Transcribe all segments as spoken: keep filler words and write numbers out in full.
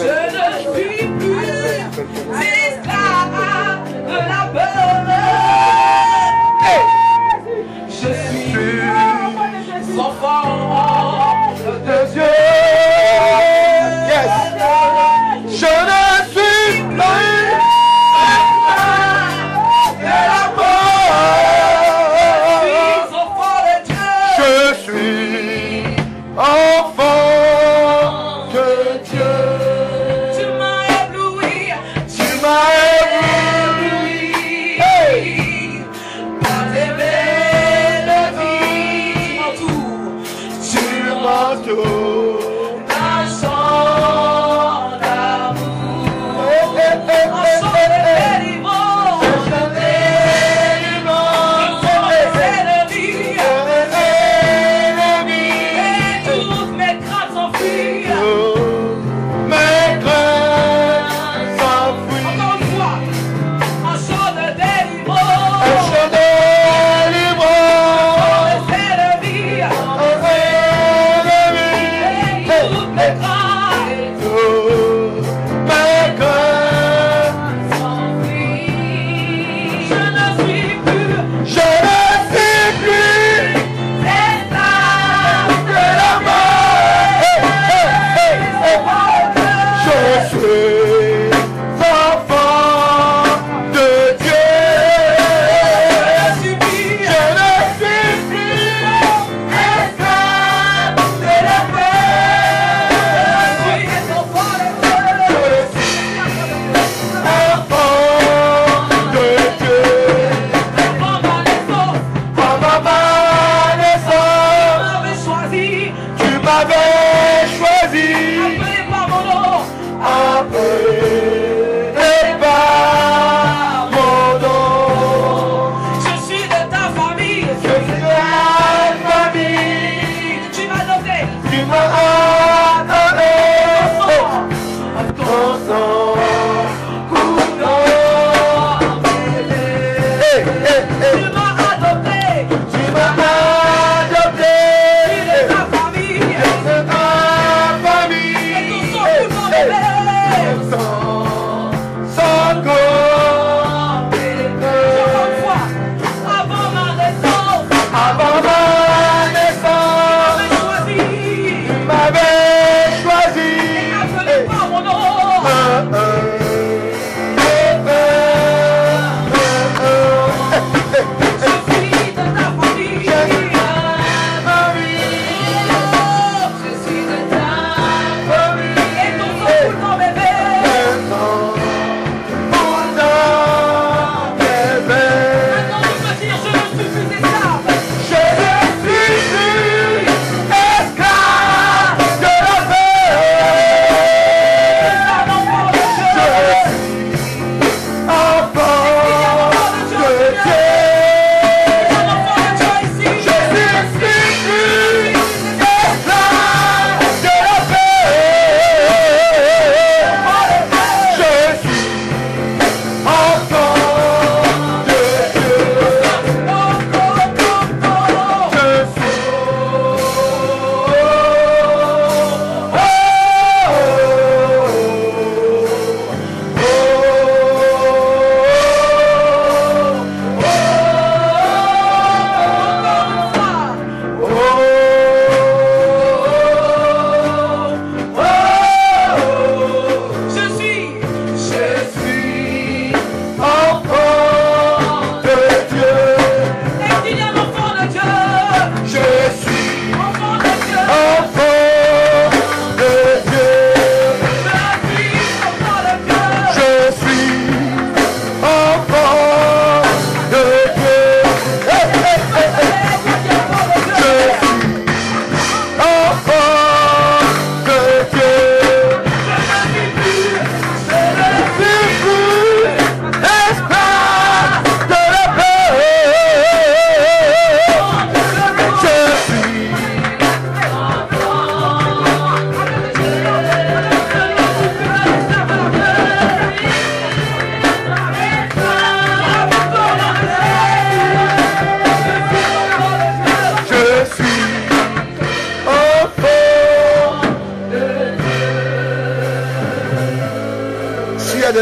Je ne suis plus esclave de la peur. Je suis enfant de Dieu. Yes. Je ne suis plus esclave de la peur. Je suis enfant de Dieu. Je suis enfant de Dieu.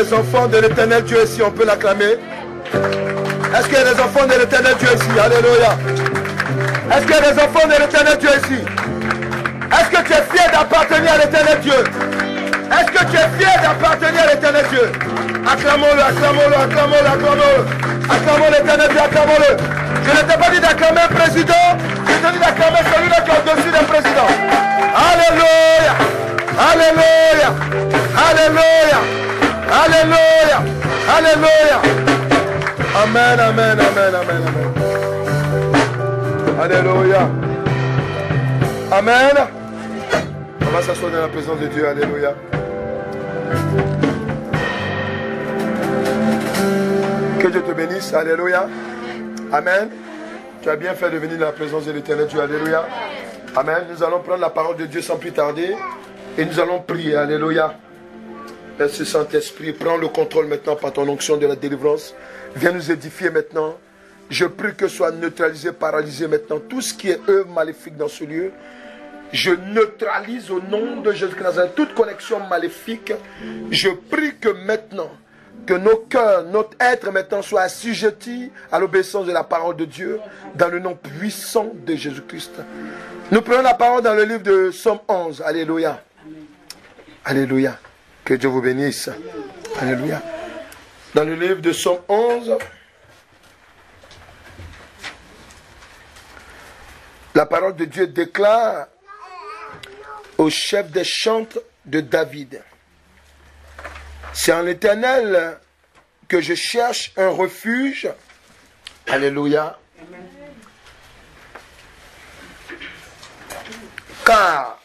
les enfants de l'éternel Dieu ici? On peut l'acclamer. Est-ce qu'il y a des enfants de l'éternel Dieu ici? Alléluia. Est-ce qu'il y a des enfants de l'éternel Dieu ici? Est-ce que tu es fier d'appartenir à l'éternel Dieu? Est-ce que tu es fier d'appartenir à l'éternel Dieu? Acclamons-le, acclamons-le, acclamons-le, acclamons-le. Acclamons l'éternel Dieu, acclamons-le. Je ne t'ai pas dit d'acclamer un président, je t'ai dit d'acclamer celui-là qui est au-dessus d'un président. Alléluia! Alléluia! Alléluia! Alléluia! Alléluia! Amen, amen, amen, amen, amen. Alléluia! Amen. On va s'asseoir dans la présence de Dieu. Alléluia. Que Dieu te bénisse. Alléluia. Amen. Tu as bien fait de venir dans la présence de l'éternel Dieu. Alléluia. Amen. Nous allons prendre la parole de Dieu sans plus tarder. Et nous allons prier. Alléluia. Merci Saint-Esprit. Prends le contrôle maintenant par ton onction de la délivrance. Viens nous édifier maintenant. Je prie que soit neutralisé, paralysé maintenant tout ce qui est œuvre maléfique dans ce lieu. Je neutralise au nom de Jésus Christ toute connexion maléfique. Je prie que maintenant, que nos cœurs, notre être maintenant soit assujetti à l'obéissance de la parole de Dieu dans le nom puissant de Jésus-Christ. Nous prenons la parole dans le livre de Somme onze. Alléluia. Alléluia. Que Dieu vous bénisse. Alléluia. Dans le livre de Somme onze... La parole de Dieu déclare au chef des chantres de David. C'est en l'éternel que je cherche un refuge. Alléluia. Car,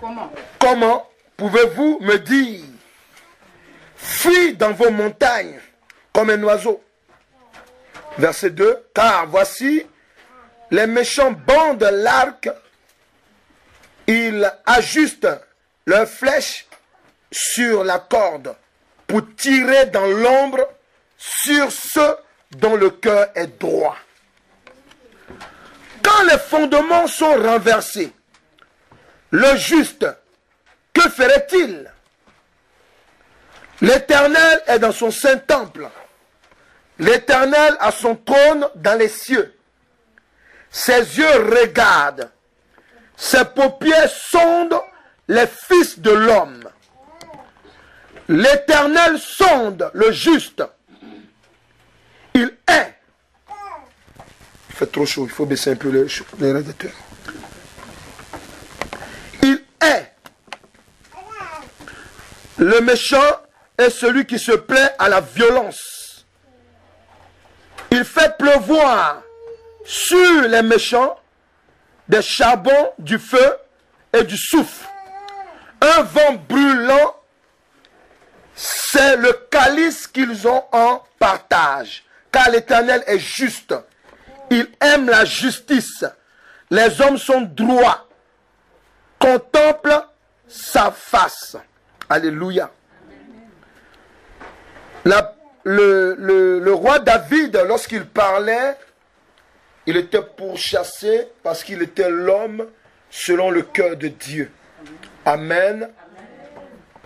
comment, comment pouvez-vous me dire, fuis dans vos montagnes comme un oiseau? Verset deux, car voici... les méchants bandent l'arc, ils ajustent leurs flèches sur la corde pour tirer dans l'ombre sur ceux dont le cœur est droit. Quand les fondements sont renversés, le juste, que ferait-il? L'Éternel est dans son saint temple, l'Éternel a son trône dans les cieux. Ses yeux regardent, ses paupières sondent les fils de l'homme. L'Éternel sonde le juste. Il est. Il fait trop chaud, il faut baisser un peu les, les radiateurs. Il est. Le méchant est celui qui se plaît à la violence. Il fait pleuvoir sur les méchants des charbons, du feu et du soufre. Un vent brûlant, c'est le calice qu'ils ont en partage. Car l'Éternel est juste. Il aime la justice. Les hommes sont droits. Contemple sa face. Alléluia. La, le, le, le roi David, lorsqu'il parlait, il était pourchassé parce qu'il était l'homme selon le cœur de Dieu. Amen.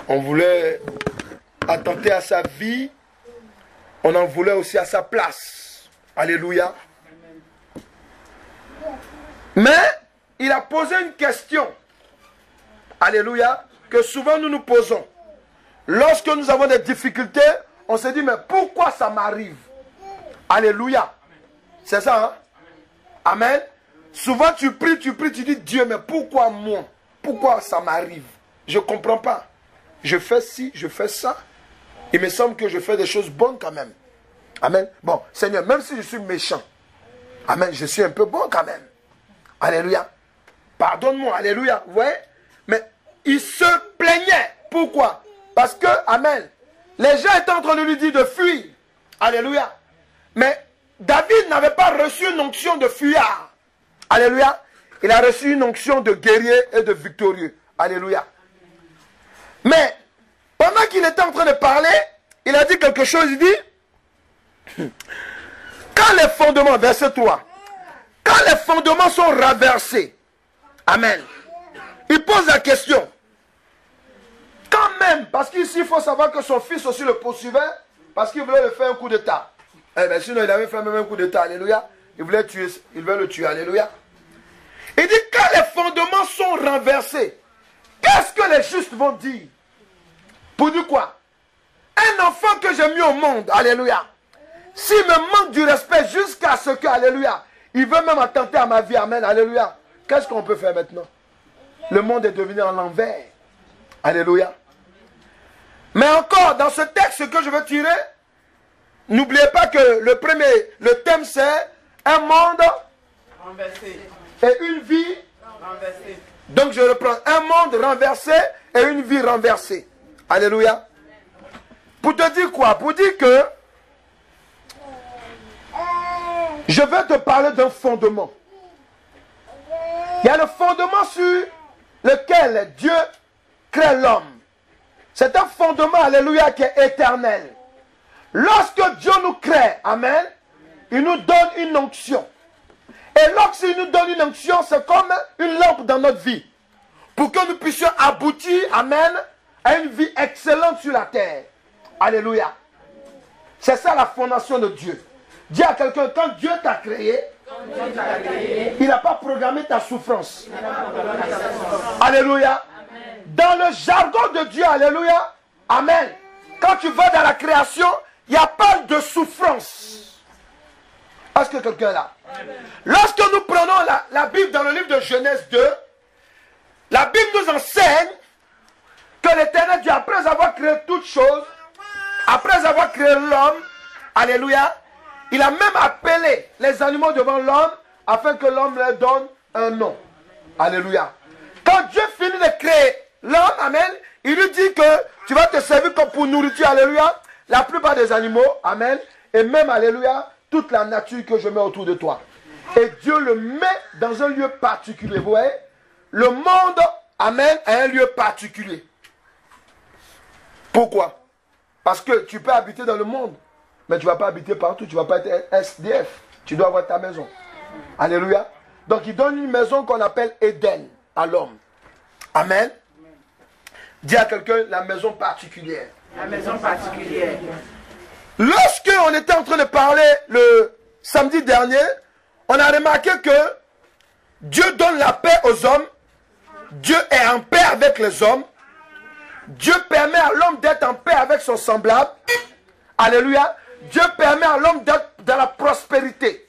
On voulait attenter à sa vie. On en voulait aussi à sa place. Alléluia. Mais il a posé une question. Alléluia. Que souvent nous nous posons. Lorsque nous avons des difficultés, on se dit, mais pourquoi ça m'arrive? Alléluia. C'est ça, hein? Amen. Souvent tu pries, tu pries, tu dis Dieu, mais pourquoi moi? Pourquoi ça m'arrive? Je ne comprends pas. Je fais ci, je fais ça. Il me semble que je fais des choses bonnes quand même. Amen. Bon, Seigneur, même si je suis méchant, amen, je suis un peu bon quand même. Alléluia. Pardonne-moi, alléluia. Vous voyez? Mais il se plaignait. Pourquoi? Parce que, amen, les gens étaient en train de lui dire de fuir. Alléluia. Mais David n'avait pas reçu une onction de fuyard. Alléluia. Il a reçu une onction de guerrier et de victorieux. Alléluia. Mais, pendant qu'il était en train de parler, il a dit quelque chose, il dit, quand les fondements, verset trois, quand les fondements sont renversés, amen, il pose la question, quand même, parce qu'ici, il faut savoir que son fils aussi le poursuivait, parce qu'il voulait le faire un coup d'État. Eh bien, sinon, il avait fait même un coup d'État, alléluia. Il voulait tuer, il voulait le tuer, alléluia. Il dit, quand les fondements sont renversés, qu'est-ce que les justes vont dire? Pour dire quoi? Un enfant que j'ai mis au monde, alléluia. S'il me manque du respect jusqu'à ce que, alléluia, il veut même attenter à ma vie, amen, alléluia. Qu'est-ce qu'on peut faire maintenant? Le monde est devenu en l'envers. Alléluia. Mais encore, dans ce texte que je veux tirer, n'oubliez pas que le premier, le thème c'est un monde renversé et une vie renversée. Donc je reprends, un monde renversé et une vie renversée. Alléluia. Pour te dire quoi? Pour dire que je vais te parler d'un fondement. Il y a le fondement sur lequel Dieu crée l'homme. C'est un fondement, alléluia, qui est éternel. Lorsque Dieu nous crée, amen, il nous donne une onction. Et lorsqu'il nous donne une onction, c'est comme une lampe dans notre vie. Pour que nous puissions aboutir, amen, à une vie excellente sur la terre. Alléluia. C'est ça la fondation de Dieu. Dis à quelqu'un, quand Dieu t'a créé, il n'a pas programmé ta souffrance. Alléluia. Dans le jargon de Dieu, alléluia, amen. Quand tu vas dans la création, il n'y a pas de souffrance. Est-ce que quelqu'un est là? Lorsque nous prenons la, la Bible dans le livre de Genèse deux, la Bible nous enseigne que l'Éternel Dieu, après avoir créé toutes choses, après avoir créé l'homme, alléluia, il a même appelé les animaux devant l'homme afin que l'homme leur donne un nom. Alléluia. Quand Dieu finit de créer l'homme, amen, il lui dit que tu vas te servir comme pour nourriture, alléluia, la plupart des animaux, amen, et même, alléluia, toute la nature que je mets autour de toi. Et Dieu le met dans un lieu particulier, vous voyez. Le monde, amen, à un lieu particulier. Pourquoi? Parce que tu peux habiter dans le monde, mais tu ne vas pas habiter partout, tu ne vas pas être S D F. Tu dois avoir ta maison. Alléluia. Donc il donne une maison qu'on appelle Éden à l'homme. Amen. Dis à quelqu'un la maison particulière. La maison particulière. Lorsque on était en train de parler le samedi dernier, on a remarqué que Dieu donne la paix aux hommes. Dieu est en paix avec les hommes. Dieu permet à l'homme d'être en paix avec son semblable. Alléluia. Dieu permet à l'homme d'être dans la prospérité.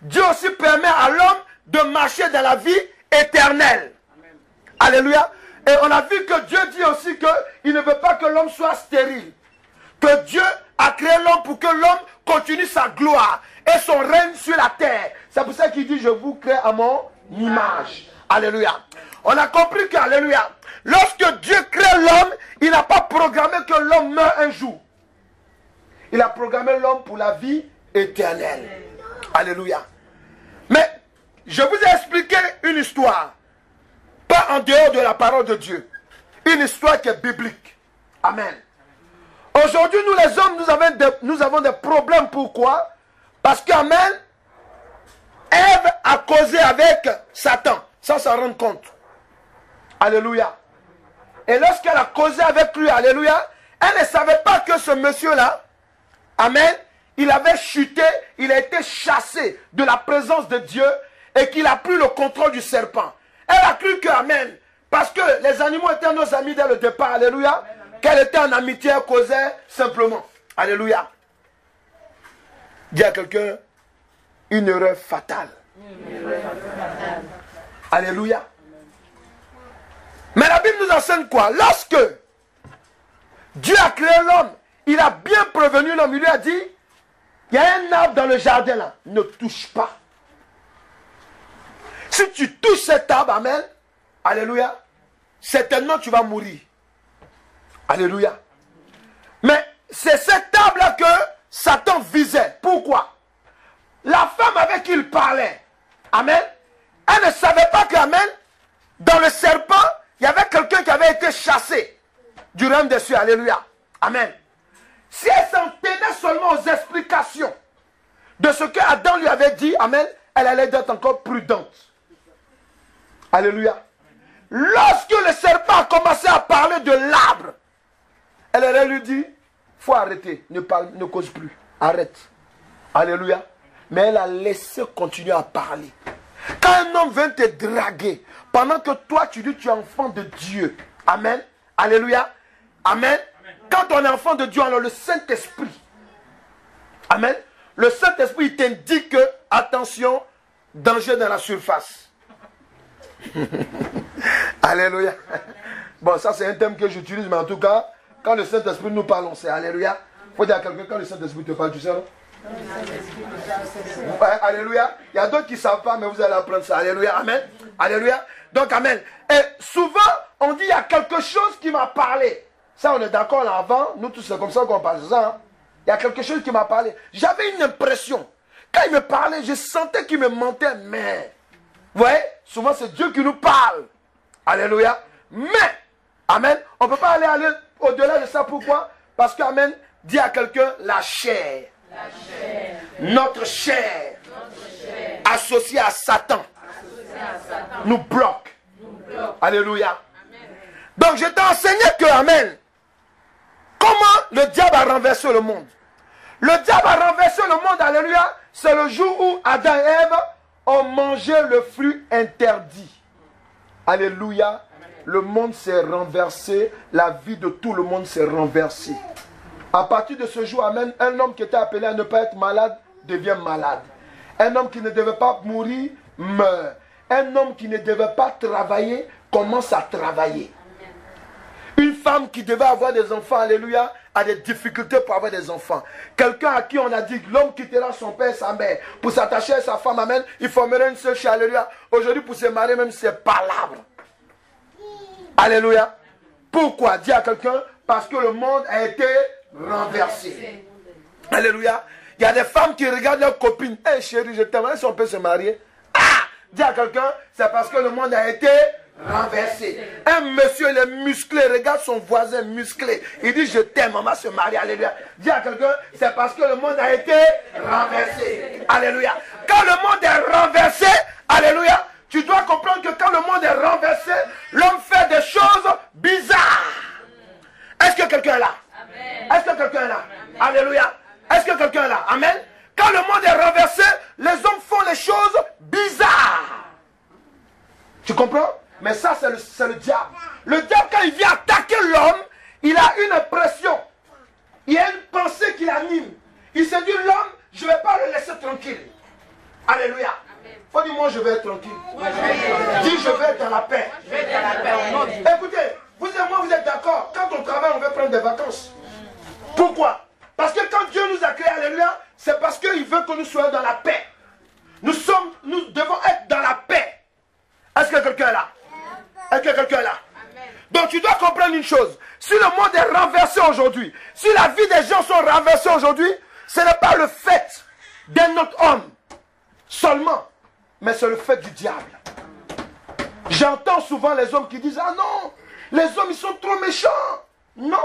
Dieu aussi permet à l'homme de marcher dans la vie éternelle. Amen. Alléluia. Et on a vu que Dieu dit aussi qu'il ne veut pas que l'homme soit stérile. Que Dieu a créé l'homme pour que l'homme continue sa gloire et son règne sur la terre. C'est pour ça qu'il dit, je vous crée à mon image. Alléluia. On a compris que, alléluia, lorsque Dieu crée l'homme, il n'a pas programmé que l'homme meure un jour. Il a programmé l'homme pour la vie éternelle. Alléluia. Mais je vous ai expliqué une histoire. Pas en dehors de la parole de Dieu. Une histoire qui est biblique. Amen. Aujourd'hui, nous les hommes, nous avons des, nous avons des problèmes. Pourquoi? Parce qu'amen, Ève a causé avec Satan, sans s'en rendre compte. Alléluia. Et lorsqu'elle a causé avec lui, alléluia, elle ne savait pas que ce monsieur-là, amen, il avait chuté, il a été chassé de la présence de Dieu et qu'il a pris le contrôle du serpent. Elle a cru que, amen, parce que les animaux étaient nos amis dès le départ, alléluia, qu'elle était en amitié, elle causait simplement. Alléluia. Dis à quelqu'un, une erreur fatale. Une erreur fatale. Alléluia. Mais la Bible nous enseigne quoi? Lorsque Dieu a créé l'homme, il a bien prévenu l'homme. Il lui a dit, il y a un arbre dans le jardin là, ne touche pas. Si tu touches cet arbre, amen, alléluia, certainement tu vas mourir. Alléluia. Mais c'est cet arbre là que Satan visait. Pourquoi? La femme avec qui il parlait, amen, elle ne savait pas que, amen, dans le serpent, il y avait quelqu'un qui avait été chassé du royaume des cieux. Alléluia. Amen. Si elle s'en tenait seulement aux explications de ce que Adam lui avait dit, amen, elle allait être encore prudente. Alléluia. Lorsque le serpent a commencé à parler de l'arbre, Elle aurait lui dit, faut arrêter, ne parle, ne cause plus, arrête. Alléluia. Mais elle a laissé continuer à parler. Quand un homme vient te draguer, pendant que toi tu dis tu es enfant de Dieu, amen, alléluia, amen. Amen. Quand on est enfant de Dieu, alors le Saint-Esprit, amen, le Saint-Esprit t'indique que, attention, danger dans la surface. Alléluia. Bon, ça c'est un thème que j'utilise, mais en tout cas, quand le Saint-Esprit nous parle, on sait, alléluia. Il faut dire à quelqu'un, quand le Saint-Esprit te parle, tu sais, non? Ouais, alléluia. Il y a d'autres qui ne savent pas, mais vous allez apprendre ça. Alléluia. Amen. Alléluia. Donc, amen. Et souvent, on dit, il y a quelque chose qui m'a parlé. Ça, on est d'accord là avant. Nous tous, c'est comme ça qu'on parle. Ça, hein? Il y a quelque chose qui m'a parlé. J'avais une impression. Quand il me parlait, je sentais qu'il me mentait. Mais, vous voyez, souvent, c'est Dieu qui nous parle. Alléluia. Mais, amen, on ne peut pas aller, aller au-delà de ça. Pourquoi? Parce que, amen, dit à quelqu'un, la chair. La chair. Notre chair, notre chair associée à Satan, associée à Satan nous, bloque. nous bloque. Alléluia. Amen. Donc je t'ai enseigné que, amen, comment le diable a renversé le monde. Le diable a renversé le monde, alléluia, c'est le jour où Adam et Ève ont mangé le fruit interdit. Alléluia. Amen. Le monde s'est renversé, la vie de tout le monde s'est renversée. À partir de ce jour, amen, un homme qui était appelé à ne pas être malade devient malade. Un homme qui ne devait pas mourir meurt. Un homme qui ne devait pas travailler commence à travailler. Une femme qui devait avoir des enfants, alléluia, a des difficultés pour avoir des enfants. Quelqu'un à qui on a dit l'homme quittera son père et sa mère pour s'attacher à sa femme, amen, il formera une seule chair, alléluia. Aujourd'hui, pour se marier, même c'est pas l'arbre. Alléluia. Pourquoi? Dis à quelqu'un, parce que le monde a été renversé. Alléluia. Il y a des femmes qui regardent leurs copines. Hé hey, chérie, je t'aime. Si on peut se marier. Ah! Dis à quelqu'un, c'est parce que le monde a été renversé. Un monsieur, il est musclé. Regarde son voisin musclé. Il dit, je t'aime, on va se marier. Alléluia. Dis à quelqu'un, c'est parce que le monde a été renversé. Alléluia. Quand le monde est renversé, alléluia, tu dois comprendre que quand le monde est renversé, l'homme fait des choses bizarres. Est-ce que quelqu'un est là? Est-ce que quelqu'un est là? Alléluia. Est-ce que quelqu'un est là? Amen. Quand le monde est renversé, les hommes font les choses bizarres. Tu comprends? Mais ça, c'est le, le diable. Le diable, quand il vient attaquer l'homme, il a une impression. Il y a une pensée qui l'anime. Il se dit, l'homme, je ne vais pas le laisser tranquille. Alléluia. Faut dire, moi, je vais être tranquille. Oui, je vais. Dis, je vais être dans la paix. Je vais être dans la paix. Non, écoutez, vous et moi, vous êtes d'accord. Quand on travaille, on veut prendre des vacances. Pourquoi? Parce que quand Dieu nous a créés, alléluia, c'est parce qu'il veut que nous soyons dans la paix. Nous sommes, nous devons être dans la paix. Est-ce que quelqu'un est là? Est-ce que quelqu'un est là? Amen. Donc tu dois comprendre une chose. Si le monde est renversé aujourd'hui, si la vie des gens sont renversés aujourd'hui, ce n'est pas le fait d'un autre homme seulement, mais c'est le fait du diable. J'entends souvent les hommes qui disent, ah non, les hommes ils sont trop méchants. Non.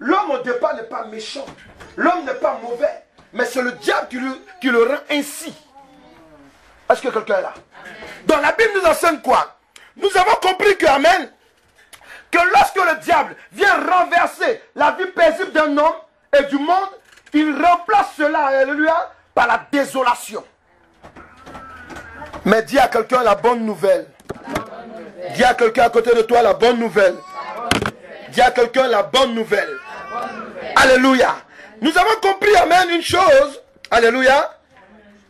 L'homme au départ n'est pas méchant, l'homme n'est pas mauvais, mais c'est le diable qui le, qui le rend ainsi. Est-ce que quelqu'un est là? Donc la Bible nous enseigne quoi? Nous avons compris que, amen, que lorsque le diable vient renverser la vie paisible d'un homme et du monde, il remplace cela, alléluia, par la désolation. Mais dis à quelqu'un la bonne nouvelle. Dis à quelqu'un à côté de toi la bonne nouvelle. Dis à quelqu'un la bonne nouvelle. Alléluia. Nous avons compris, amen, une chose. Alléluia.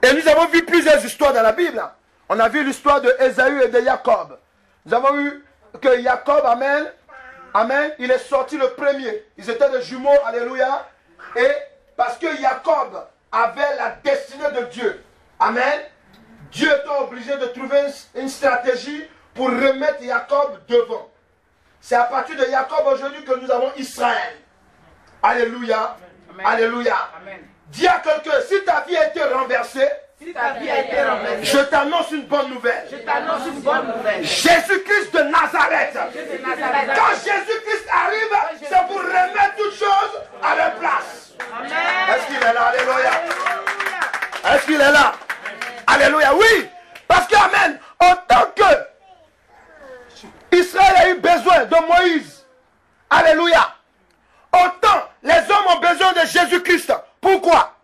Et nous avons vu plusieurs histoires dans la Bible. On a vu l'histoire de Ésaü et de Jacob. Nous avons vu que Jacob, amen, amen, il est sorti le premier. Ils étaient des jumeaux, alléluia. Et parce que Jacob avait la destinée de Dieu. Amen. Dieu était obligé de trouver une stratégie pour remettre Jacob devant. C'est à partir de Jacob aujourd'hui que nous avons Israël. Alléluia. Amen. Alléluia. Amen. Dis à quelqu'un, si ta vie a été renversée, si ta vie a été renversée, je t'annonce une bonne nouvelle. Je t'annonce une bonne nouvelle. Jésus-Christ de Nazareth. Jésus Nazareth. Quand Jésus-Christ arrive, c'est pour remettre toutes choses à leur place. Est-ce qu'il est là? Alléluia. Est-ce qu'il est là? Alléluia. Oui. Parce que, amen, en tant que Israël a eu besoin de Moïse. Alléluia. Autant nom de Jésus-Christ. Pourquoi?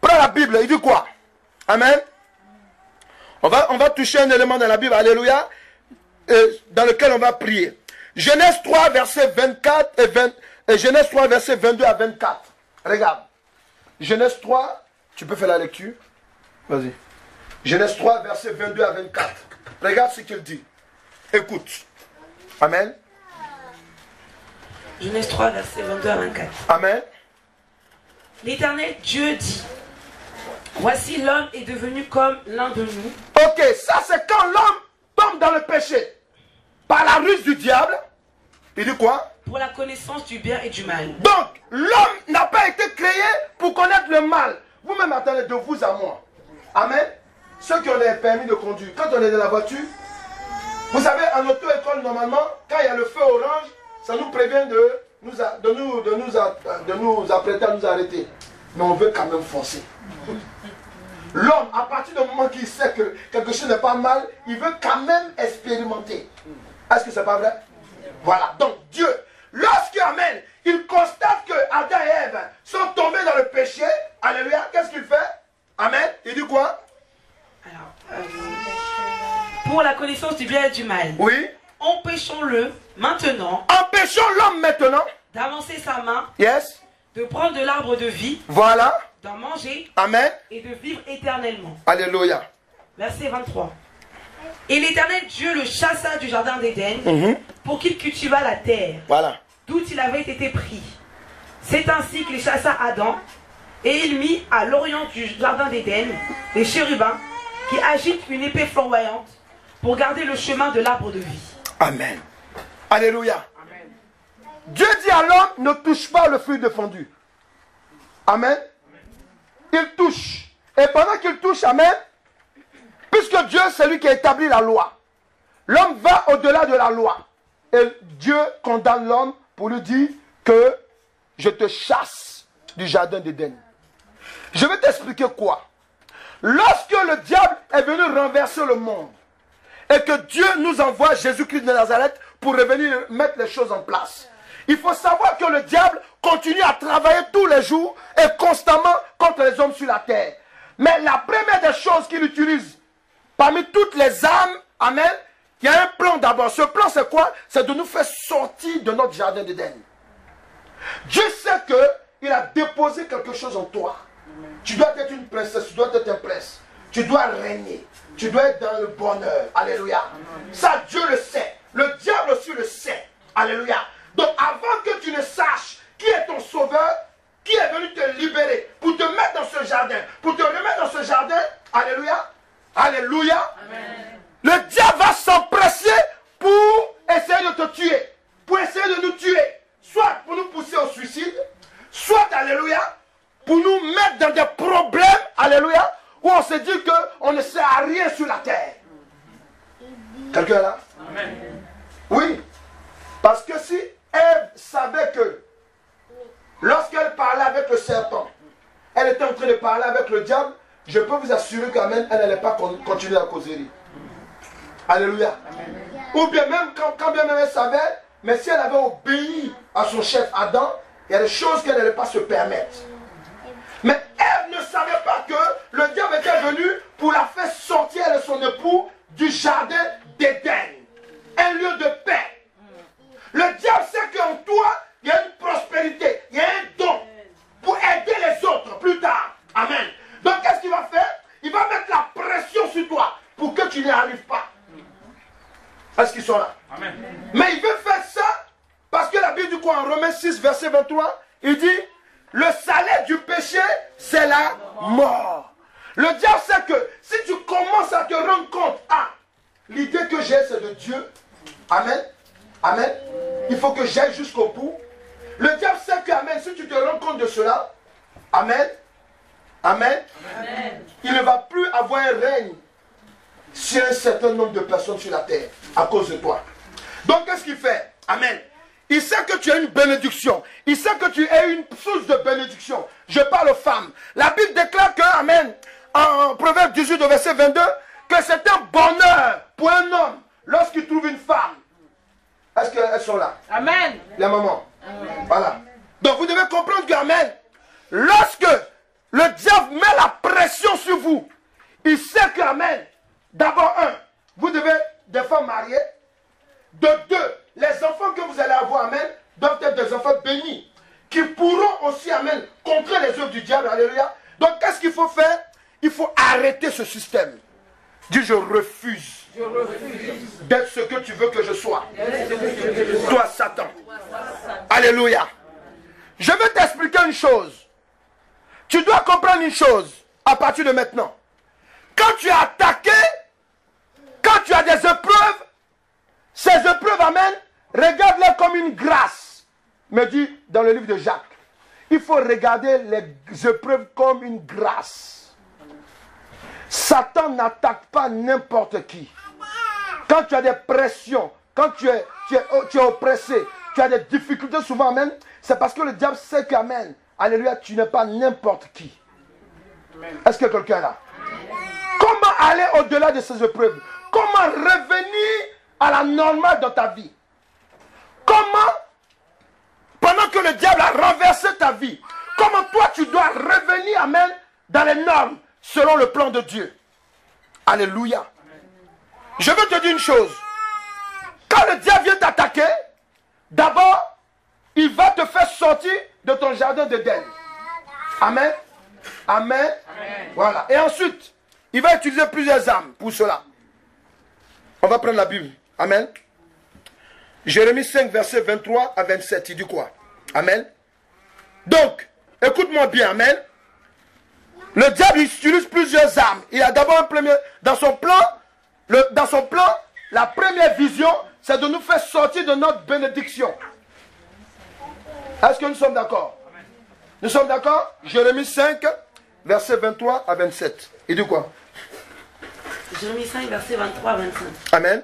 Prends la Bible, il dit quoi? Amen. On va, on va toucher un élément dans la Bible, alléluia, et dans lequel on va prier. Genèse trois, verset vingt-quatre et, vingt, et Genèse trois, verset vingt-deux à vingt-quatre. Regarde. Genèse trois, tu peux faire la lecture? Vas-y. Genèse trois, verset vingt-deux à vingt-quatre. Regarde ce qu'il dit. Écoute. Amen. Genèse trois, verset vingt-deux à vingt-quatre. Amen. L'Éternel Dieu dit, voici l'homme est devenu comme l'un de nous. Ok, ça c'est quand l'homme tombe dans le péché. Par la ruse du diable, il dit quoi? Pour la connaissance du bien et du mal. Donc, l'homme n'a pas été créé pour connaître le mal. Vous-même attendez de vous à moi. Amen. Ceux qui ont les permis de conduire, quand on est dans la voiture, vous savez, en auto-école, normalement, quand il y a le feu orange, ça nous prévient de nous, de nous, de nous, de nous apprêter à nous arrêter. Mais on veut quand même foncer. L'homme, à partir du moment qu'il sait que quelque chose n'est pas mal, il veut quand même expérimenter. Est-ce que c'est pas vrai? Voilà. Donc Dieu, lorsqu'il amène, il constate que Adam et Ève sont tombés dans le péché. Alléluia. Qu'est-ce qu'il fait? Amen. Il dit quoi? Alors, euh, pour la connaissance du bien et du mal. Oui. Empêchons-le maintenant. Empêchons l'homme maintenant. D'avancer sa main. Yes. De prendre de l'arbre de vie. Voilà. D'en manger. Amen. Et de vivre éternellement. Alléluia. Verset vingt-trois. Et l'Éternel Dieu le chassa du jardin d'Éden mm-hmm. pour qu'il cultivât la terre, voilà. d'où il avait été pris. C'est ainsi qu'il chassa Adam, et il mit à l'orient du jardin d'Éden des chérubins qui agitent une épée flamboyante pour garder le chemin de l'arbre de vie. Amen. Alléluia. Amen. Dieu dit à l'homme, ne touche pas le fruit défendu. Amen. Il touche. Et pendant qu'il touche, amen, puisque Dieu, c'est lui qui a établi la loi. L'homme va au-delà de la loi. Et Dieu condamne l'homme pour lui dire que je te chasse du jardin d'Éden. Je vais t'expliquer quoi. Lorsque le diable est venu renverser le monde et que Dieu nous envoie Jésus-Christ de Nazareth pour revenir mettre les choses en place, il faut savoir que le diable continue à travailler tous les jours et constamment contre les hommes sur la terre. Mais la première des choses qu'il utilise, parmi toutes les âmes, amen, il y a un plan d'abord. Ce plan, c'est quoi? C'est de nous faire sortir de notre jardin d'Éden. Dieu sait qu'il a déposé quelque chose en toi. Tu dois être une princesse, tu dois être un prince. Tu dois régner. Tu dois être dans le bonheur. Alléluia. Ça, Dieu le sait. Le diable aussi le sait. Alléluia. Donc, avant que tu ne saches qui est ton sauveur, qui est venu te libérer, pour te mettre dans ce jardin, pour te remettre dans ce jardin, alléluia. Alléluia. Amen. Le diable va s'empresser pour essayer de te tuer. Pour essayer de nous tuer. Soit pour nous pousser au suicide. Soit, alléluia, pour nous mettre dans des problèmes, alléluia, où on se dit qu'on ne sert à rien sur la terre. Quelqu'un là? Amen. Oui. Parce que si Ève savait que lorsqu'elle parlait avec le serpent, elle était en train de parler avec le diable, je peux vous assurer qu'elle n'allait pas continuer la causerie. Alléluia. Amen. Ou bien même quand, quand bien même elle savait, mais si elle avait obéi à son chef Adam, il y a des choses qu'elle n'allait pas se permettre. Mais elle ne savait pas que le diable était venu pour la faire sortir, elle et son époux, du jardin d'Éden. Un lieu de paix. Le diable sait qu'en toi, il y a une prospérité, il y a un don pour aider les autres plus tard. Amen. Donc, qu'est-ce qu'il va faire? Il va mettre la pression sur toi pour que tu n'y arrives pas. Est-ce qu'ils sont là? Amen. Mais il veut faire ça parce que la Bible dit quoi? En Romains six, verset vingt-trois, il dit, le salaire du péché, c'est la mort. Le diable sait que si tu commences à te rendre compte, ah, l'idée que j'ai, c'est de Dieu. Amen. Amen. Il faut que j'aille jusqu'au bout. Le diable sait que, amen, si tu te rends compte de cela, amen, Amen. Amen. Il ne va plus avoir un règne sur un certain nombre de personnes sur la terre à cause de toi. Donc, qu'est-ce qu'il fait? Amen. Il sait que tu as une bénédiction. Il sait que tu es une source de bénédiction. Je parle aux femmes. La Bible déclare que, amen, en Proverbe dix-huit, verset vingt-deux, que c'est un bonheur pour un homme lorsqu'il trouve une femme. Est-ce qu'elles sont là? Amen. Les mamans. Amen. Voilà. Donc, vous devez comprendre que, amen, Lorsque le diable met la pression sur vous, il sait que, amen, d'abord, un, vous devez des femmes mariées. De deux, les enfants que vous allez avoir, amen, doivent être des enfants bénis, qui pourront aussi, amen, contrer les œuvres du diable, alléluia. Donc, qu'est-ce qu'il faut faire? Il faut arrêter ce système. Dis, je refuse, je refuse d'être ce que tu veux que je sois. Je Toi, Satan. Alléluia. Je vais t'expliquer une chose. Tu dois comprendre une chose à partir de maintenant. Quand tu es attaqué, quand tu as des épreuves, ces épreuves, amen, regarde-les comme une grâce. Me dit dans le livre de Jacques, il faut regarder les épreuves comme une grâce. Satan n'attaque pas n'importe qui. Quand tu as des pressions, quand tu es, tu es, tu es oppressé, tu as des difficultés souvent, amen, c'est parce que le diable sait qu'amen, alléluia, tu n'es pas n'importe qui. Est-ce que quelqu'un est là? Comment aller au-delà de ces épreuves? Comment revenir à la normale dans ta vie? Comment, pendant que le diable a renversé ta vie, comment toi tu dois revenir, amen, dans les normes, selon le plan de Dieu? Alléluia. Je veux te dire une chose. Quand le diable vient t'attaquer, d'abord, il va te faire sortir de ton jardin d'Éden. Amen. Amen. Amen. Voilà. Et ensuite, il va utiliser plusieurs armes pour cela. On va prendre la Bible. Amen. Jérémie cinq, versets vingt-trois à vingt-sept, il dit quoi? Amen. Donc, écoute-moi bien, amen. Le diable utilise plusieurs armes. Il a d'abord un premier, dans son plan, le, dans son plan, la première vision, c'est de nous faire sortir de notre bénédiction. Est-ce que nous sommes d'accord? Nous sommes d'accord? Jérémie cinq, versets vingt-trois à vingt-sept. Il dit quoi? Jérémie cinq, versets vingt-trois à vingt-cinq. Amen.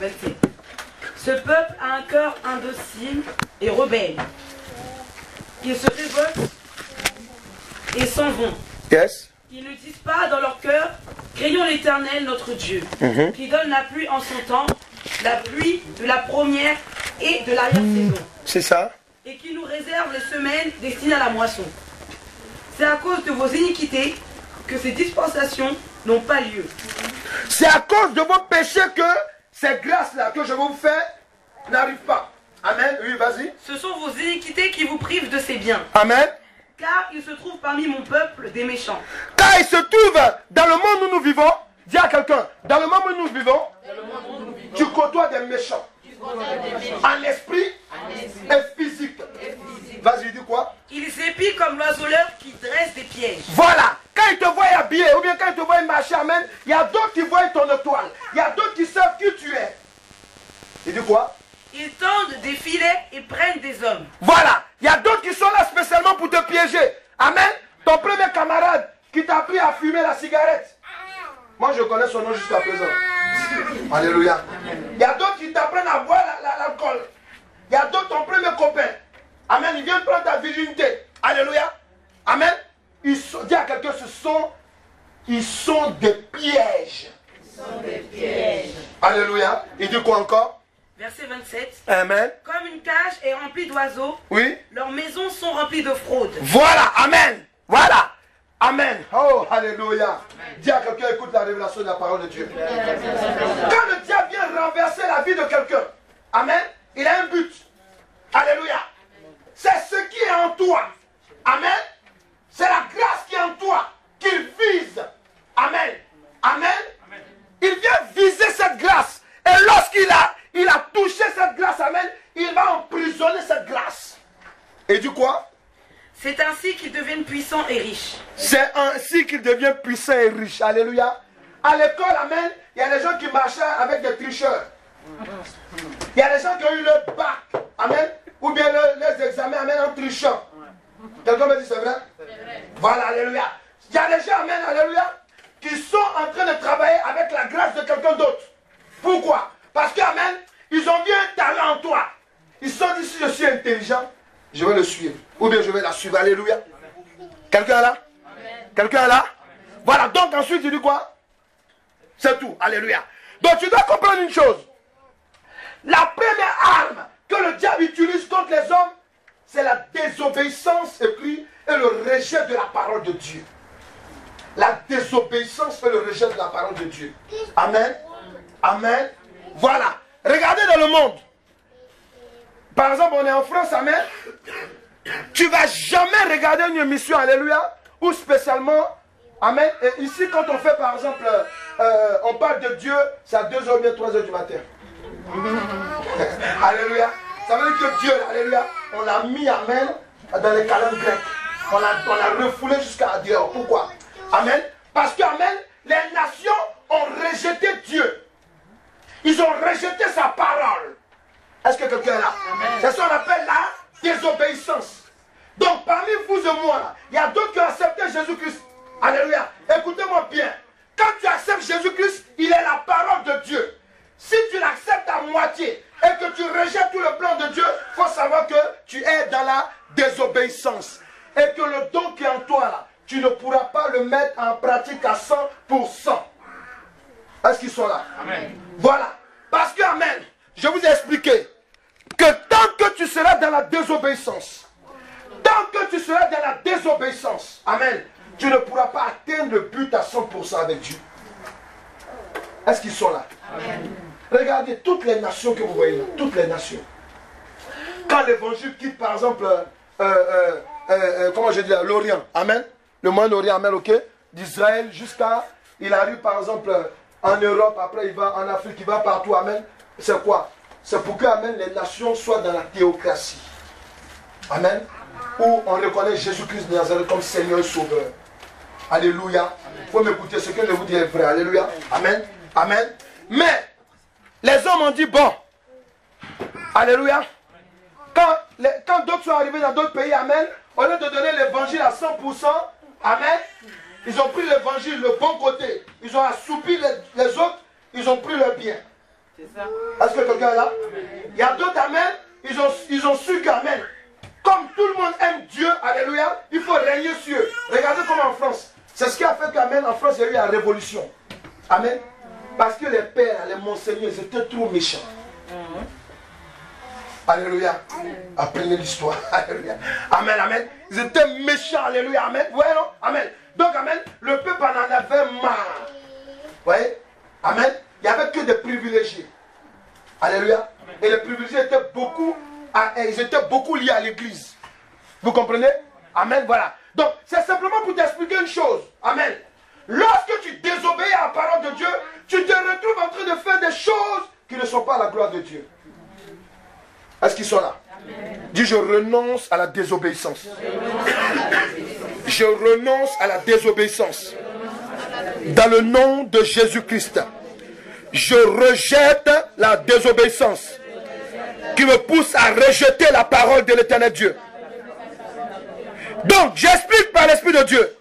vingt-sept. Ce peuple a un cœur indocile et rebelle. Ils se révoltent et s'en vont. Yes. Ils ne disent pas dans leur cœur, craignons l'Éternel notre Dieu, mm-hmm. qui donne la pluie en son temps, la pluie de la première et de l'arrière-saison. C'est ça. Et qui nous réserve les semaines destinées à la moisson. C'est à cause de vos iniquités que ces dispensations n'ont pas lieu. C'est à cause de vos péchés que ces grâces-là que je vais vous faire n'arrivent pas. Amen. Oui, vas-y. Ce sont vos iniquités qui vous privent de ces biens. Amen. Car il se trouve parmi mon peuple des méchants. Car il se trouve dans le monde où nous vivons. Dis à quelqu'un, dans le monde où nous vivons, tu côtoies des méchants. En esprit et physique. Vas-y, dis quoi? Ils épient comme l'oiseleur qui dresse des pièges. Voilà. Quand ils te voient habillé ou bien quand ils te voient marcher, amen, il y a d'autres qui voient ton étoile. Il y a d'autres qui savent qui tu es. Il dit quoi? Ils tendent des filets et prennent des hommes. Voilà. Il y a d'autres qui sont là spécialement pour te piéger. Amen. Ton premier camarade qui t'a appris à fumer la cigarette. Moi, je connais son nom jusqu'à présent. Alléluia. Il y a d'autres qui t'apprennent à boire l'alcool. Il y a d'autres, ton premier copain. Amen. Ils viennent prendre ta virginité. Alléluia. Amen. Ils sont, dis à quelqu'un, ce sont, ils sont des pièges. Ils sont des pièges. Alléluia. Il dit quoi encore? Verset vingt-sept. Amen. Comme une cage est remplie d'oiseaux, oui. Leurs maisons sont remplies de fraudes. Voilà. Amen. Voilà. Amen. Oh, alléluia. Dis à quelqu'un, écoute la révélation de la parole de Dieu. Amen. Quand le diable vient renverser la vie de quelqu'un, amen, il a un but. Alléluia. C'est ce qui est en toi. Amen. C'est la grâce qui est en toi qu'il vise. Amen. Amen. Il vient viser cette grâce. Et lorsqu'il a, il a touché cette grâce, amen, il va emprisonner cette grâce. Et du quoi? C'est ainsi qu'ils deviennent puissants et riches. C'est ainsi qu'ils deviennent puissants et riches. Alléluia. À l'école, amen, il y a des gens qui marchaient avec des tricheurs. Il y a des gens qui ont eu leur bac. Amen. Ou bien le, les examens, amen, en trichant. Ouais. Quelqu'un me dit, c'est vrai? vrai Voilà, alléluia. Il y a des gens, amen, alléluia, qui sont en train de travailler avec la grâce de quelqu'un d'autre. Pourquoi? Parce que, amen, ils ont vu un talent en toi. Ils sont dit, si je suis intelligent, je vais le suivre. Ou bien je vais la suivre, alléluia. Quelqu'un là? Quelqu'un là? Amen. Voilà, donc ensuite, il dit quoi? C'est tout, alléluia. Donc tu dois comprendre une chose. La première arme que le diable utilise contre les hommes, c'est la désobéissance écrite et le rejet de la parole de Dieu. La désobéissance et le rejet de la parole de Dieu. Amen. Amen. Voilà. Regardez dans le monde. Par exemple, on est en France, amen. Tu ne vas jamais regarder une émission, alléluia, ou spécialement, amen. Et ici, quand on fait, par exemple, euh, on parle de Dieu, c'est à deux heures ou trois heures du matin. Alléluia. Ça veut dire que Dieu, alléluia, on l'a mis, amen, dans les calendes grecs. On l'a refoulé jusqu'à dehors. Pourquoi? Amen. Parce que, amen, les nations ont rejeté Dieu. Ils ont rejeté sa parole. Est-ce que quelqu'un est là? C'est ce qu'on appelle la désobéissance. Donc, parmi vous et moi, il y a d'autres qui ont accepté Jésus-Christ. Alléluia. Écoutez-moi bien. Quand tu acceptes Jésus-Christ, il est la parole de Dieu. Si tu l'acceptes à moitié et que tu rejettes tout le plan de Dieu, il faut savoir que tu es dans la désobéissance. Et que le don qui est en toi, là, tu ne pourras pas le mettre en pratique à cent pour cent. Est-ce qu'ils sont là? Amen. Voilà. Parce que, amen, je vous ai expliqué que tant que tu seras dans la désobéissance, tant que tu seras dans la désobéissance, amen, tu ne pourras pas atteindre le but à cent pour cent avec Dieu. Est-ce qu'ils sont là? Amen. Regardez toutes les nations que vous voyez là, toutes les nations. Quand l'évangile quitte, par exemple, euh, euh, euh, comment je dis, l'Orient, amen, le Moyen-Orient, amen, ok, d'Israël jusqu'à, il arrive par exemple en Europe, après il va en Afrique, il va partout, amen. C'est quoi? C'est pour que, amen, les nations soient dans la théocratie. Amen. Où on reconnaît Jésus-Christ de Nazareth comme Seigneur et Sauveur. Alléluia. Il faut m'écouter, ce que je vous dis est vrai. Alléluia. Amen. Amen. Mais, les hommes ont dit, bon, alléluia, quand, quand d'autres sont arrivés dans d'autres pays, amen, au lieu de donner l'évangile à cent pour cent, amen, ils ont pris l'évangile, le bon côté, ils ont assoupi les, les autres, ils ont pris leur bien. Est-ce que quelqu'un est là? Il y a d'autres, amen, ils ont, ils ont su qu'amen, comme tout le monde aime Dieu, alléluia, il faut régner sur eux. Regardez comment en France. C'est ce qui a fait qu'amen, en France, il y a eu la révolution. Amen. Parce que les pères, les monseigneurs, ils étaient trop méchants. Alléluia. Apprenez l'histoire. Alléluia. Amen, amen. Ils étaient méchants. Alléluia. Amen. Vous voyez, non? Amen. Donc, amen, le peuple en avait marre. Vous voyez? Amen. Il n'y avait que des privilégiés. Alléluia. Et les privilégiés étaient beaucoup, ils étaient beaucoup liés à l'église. Vous comprenez? Amen. Voilà. Donc, c'est simplement pour t'expliquer une chose. Amen. Lorsque tu désobéis à la parole de Dieu, tu te retrouves en train de faire des choses qui ne sont pas à la gloire de Dieu. Est-ce qu'ils sont là? Amen. Dis, je renonce à la désobéissance. Je renonce à la désobéissance. Dans le nom de Jésus-Christ, je rejette la désobéissance qui me pousse à rejeter la parole de l'Éternel Dieu. Donc, j'explique par l'Esprit de Dieu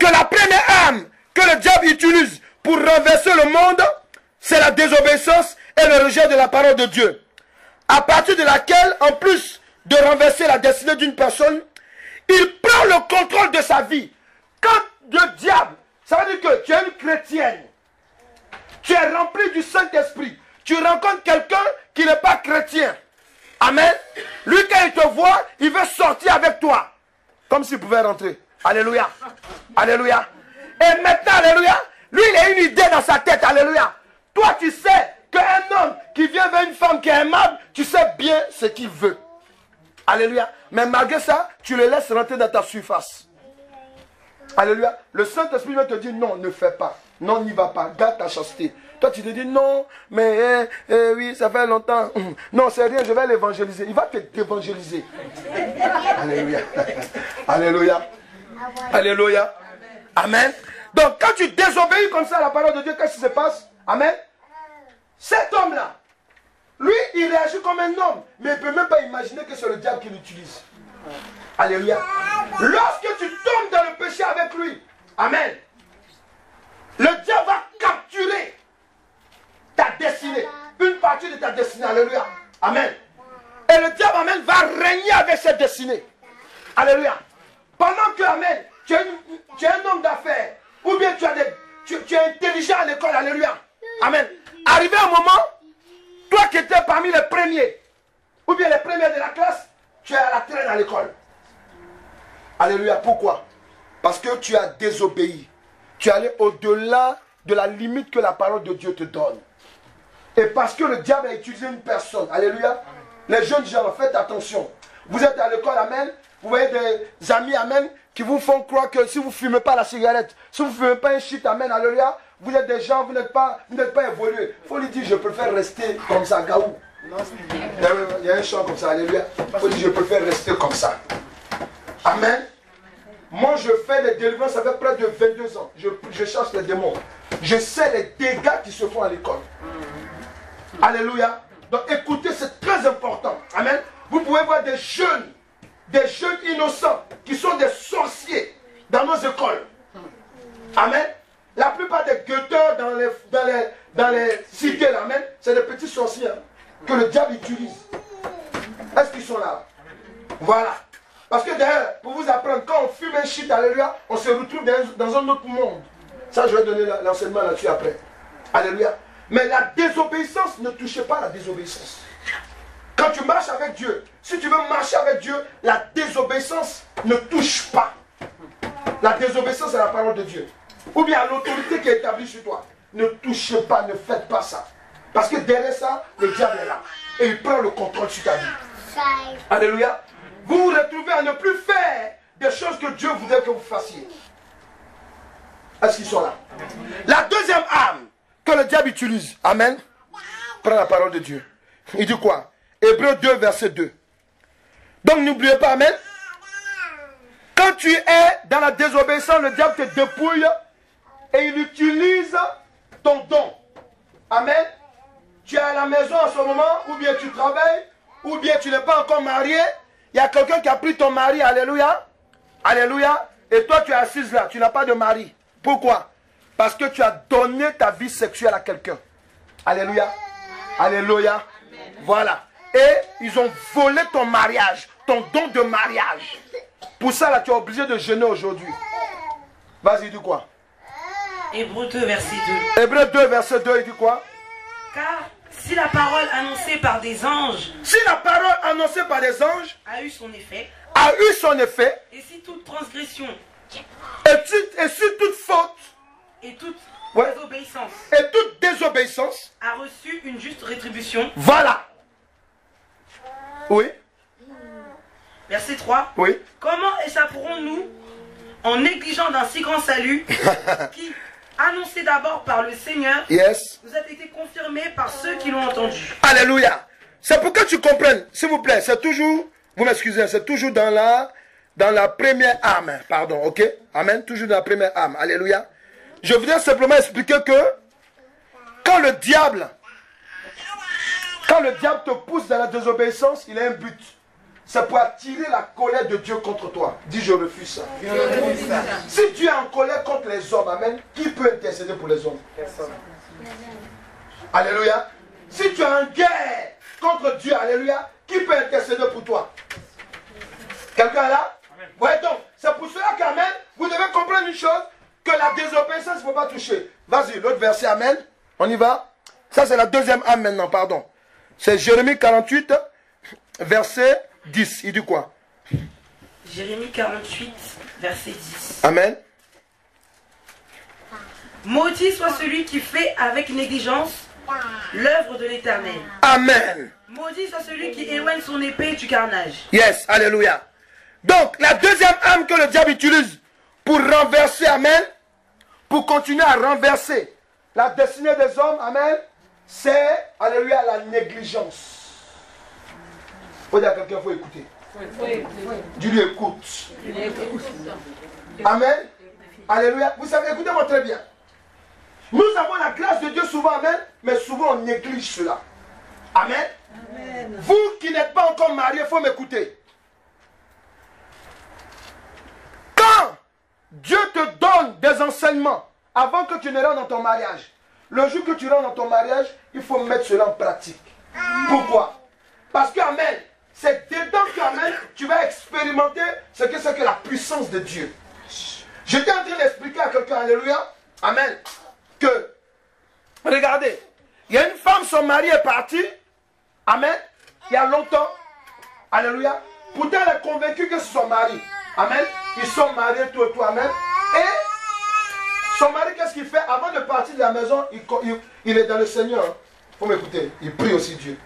que la première arme que le diable utilise pour renverser le monde, c'est la désobéissance et le rejet de la parole de Dieu. À partir de laquelle, en plus de renverser la destinée d'une personne, il prend le contrôle de sa vie. Quand le diable, ça veut dire que tu es une chrétienne, tu es rempli du Saint-Esprit, tu rencontres quelqu'un qui n'est pas chrétien. Amen. Lui, quand il te voit, il veut sortir avec toi. Comme s'il pouvait rentrer. Alléluia. Alléluia. Et maintenant, alléluia, lui, il a une idée dans sa tête. Alléluia. Toi, tu sais qu'un homme qui vient vers une femme qui est aimable, tu sais bien ce qu'il veut. Alléluia. Mais malgré ça, tu le laisses rentrer dans ta surface. Alléluia. Le Saint-Esprit va te dire, non, ne fais pas. Non, n'y va pas. Garde ta chasteté. Toi, tu te dis, non, mais eh, eh, oui, ça fait longtemps. Non, c'est rien, je vais l'évangéliser. Il va te dévangéliser. Alléluia. Alléluia. Alléluia. Amen. Donc, quand tu désobéis comme ça à la parole de Dieu, qu'est-ce qui se passe? Amen. Cet homme-là, lui, il réagit comme un homme, mais il ne peut même pas imaginer que c'est le diable qui l'utilise. Alléluia. Lorsque tu tombes dans le péché avec lui, amen, le diable va capturer ta destinée, une partie de ta destinée. Alléluia. Amen. Et le diable, amen, va régner avec cette destinée. Alléluia. Pendant que, amen, tu es, une, tu es un homme d'affaires, ou bien tu, as des, tu, tu es intelligent à l'école, alléluia. Amen. Arrivé un moment, toi qui étais parmi les premiers, ou bien les premiers de la classe, Tu es à la traîne à l'école. Alléluia. Pourquoi? Parce que tu as désobéi. Tu es allé au-delà de la limite que la parole de Dieu te donne. Et parce que le diable a utilisé une personne. Alléluia. Amen. Les jeunes gens, faites attention. Vous êtes à l'école, amen. Vous voyez des amis, amen, qui vous font croire que si vous ne fumez pas la cigarette, si vous ne fumez pas un shit, amen, alléluia, vous êtes des gens, vous n'êtes pas, pas évolué. Il faut lui dire, je préfère rester comme ça, Gaou. Il y a un chant comme ça, alléluia. Il faut dire, je préfère rester comme ça. Amen. Moi, je fais les délivrances, ça fait près de vingt-deux ans. Je, je chasse les démons. Je sais les dégâts qui se font à l'école. Alléluia. Donc, écoutez, c'est très important. Amen. Vous pouvez voir des jeunes, des jeunes innocents qui sont des sorciers dans nos écoles. Amen. La plupart des guetteurs dans les, dans les, dans les cités, amen, c'est des petits sorciers que le diable utilise. Est-ce qu'ils sont là? Voilà. Parce que derrière, pour vous apprendre, quand on fume un shit, alléluia, on se retrouve dans, dans un autre monde. Ça, je vais donner l'enseignement là-dessus après. Alléluia. Mais la désobéissance, ne touchez pas à la désobéissance. Quand tu marches avec Dieu, si tu veux marcher avec Dieu, la désobéissance ne touche pas. La désobéissance à la parole de Dieu. Ou bien à l'autorité qui est établie sur toi. Ne touchez pas, ne faites pas ça. Parce que derrière ça, le diable est là. Et il prend le contrôle sur ta vie. Alléluia. Vous vous retrouvez à ne plus faire des choses que Dieu voudrait que vous fassiez. Est-ce qu'ils sont là? La deuxième arme que le diable utilise, amen, prends la parole de Dieu. Il dit quoi? Hébreux deux, verset deux. Donc n'oubliez pas, amen. Quand tu es dans la désobéissance, le diable te dépouille et il utilise ton don. Amen. Tu es à la maison en ce moment, ou bien tu travailles, ou bien tu n'es pas encore marié. Il y a quelqu'un qui a pris ton mari, alléluia, alléluia, et toi tu es assise là, tu n'as pas de mari. Pourquoi? Parce que tu as donné ta vie sexuelle à quelqu'un. Alléluia, alléluia, amen. Voilà. Et ils ont volé ton mariage, ton don de mariage. Pour ça là, tu es obligé de jeûner aujourd'hui. Vas-y, dis quoi? Hébreux deux, verset deux. Hébreux deux, verset deux, il dit quoi? Car... si la parole annoncée par des anges Si la parole annoncée par des anges a eu son effet, a eu son effet, et si toute transgression et, tu, et si toute faute et toute ouais. désobéissance et toute désobéissance a reçu une juste rétribution. Voilà. Oui. Verset trois. Oui. Comment échapperons-nous en négligeant d'un si grand salut qui, annoncé d'abord par le Seigneur, yes, vous avez été confirmé par ceux qui l'ont entendu. Alléluia. C'est pour que tu comprennes, s'il vous plaît, c'est toujours, vous m'excusez, c'est toujours dans la, dans la première arme, pardon, ok? Amen, toujours dans la première arme, alléluia. Je voudrais simplement expliquer que quand le diable, quand le diable te pousse dans la désobéissance, il a un but. C'est pour attirer la colère de Dieu contre toi. Dis, je refuse ça. Je refuse ça. Si tu es en colère contre les hommes, amen, qui peut intercéder pour les hommes? Personne. Alléluia. Si tu es en guerre contre Dieu, alléluia, qui peut intercéder pour toi? Quelqu'un là? Ouais, donc, c'est pour cela qu'amen, vous devez comprendre une chose, que la désobéissance ne peut pas toucher. Vas-y, l'autre verset, amen. On y va. Ça, c'est la deuxième âme maintenant, pardon. C'est Jérémie quarante-huit, verset dix, il dit quoi? Jérémie quarante-huit, verset dix. Amen. Maudit soit celui qui fait avec négligence l'œuvre de l'Éternel. Amen. Maudit soit celui qui éloigne son épée du carnage. Yes, alléluia. Donc, la deuxième âme que le diable utilise pour renverser, amen, pour continuer à renverser la destinée des hommes, amen, c'est, alléluia, la négligence. Il faut dire à quelqu'un, il faut écouter. Dieu écoute. Amen. Alléluia. Vous savez, écoutez-moi très bien. Nous avons la grâce de Dieu souvent, amen, mais souvent on néglige cela. Amen. Amen. Vous qui n'êtes pas encore mariés, il faut m'écouter. Quand Dieu te donne des enseignements avant que tu ne rentres dans ton mariage, le jour que tu rentres dans ton mariage, il faut mettre cela en pratique. Pourquoi? Parce que, amen, c'est dedans qu'amen, tu vas expérimenter ce que c'est que la puissance de Dieu. J'étais en train d'expliquer à quelqu'un, alléluia, amen, que, regardez, il y a une femme, son mari est parti, amen, il y a longtemps, alléluia, Pourtant, elle est convaincue que c'est son mari. Amen. Ils sont mariés, toi et toi. Amen. Et son mari, qu'est-ce qu'il fait? Avant de partir de la maison, il, il, il est dans le Seigneur. Il faut m'écouter. Il prie aussi Dieu.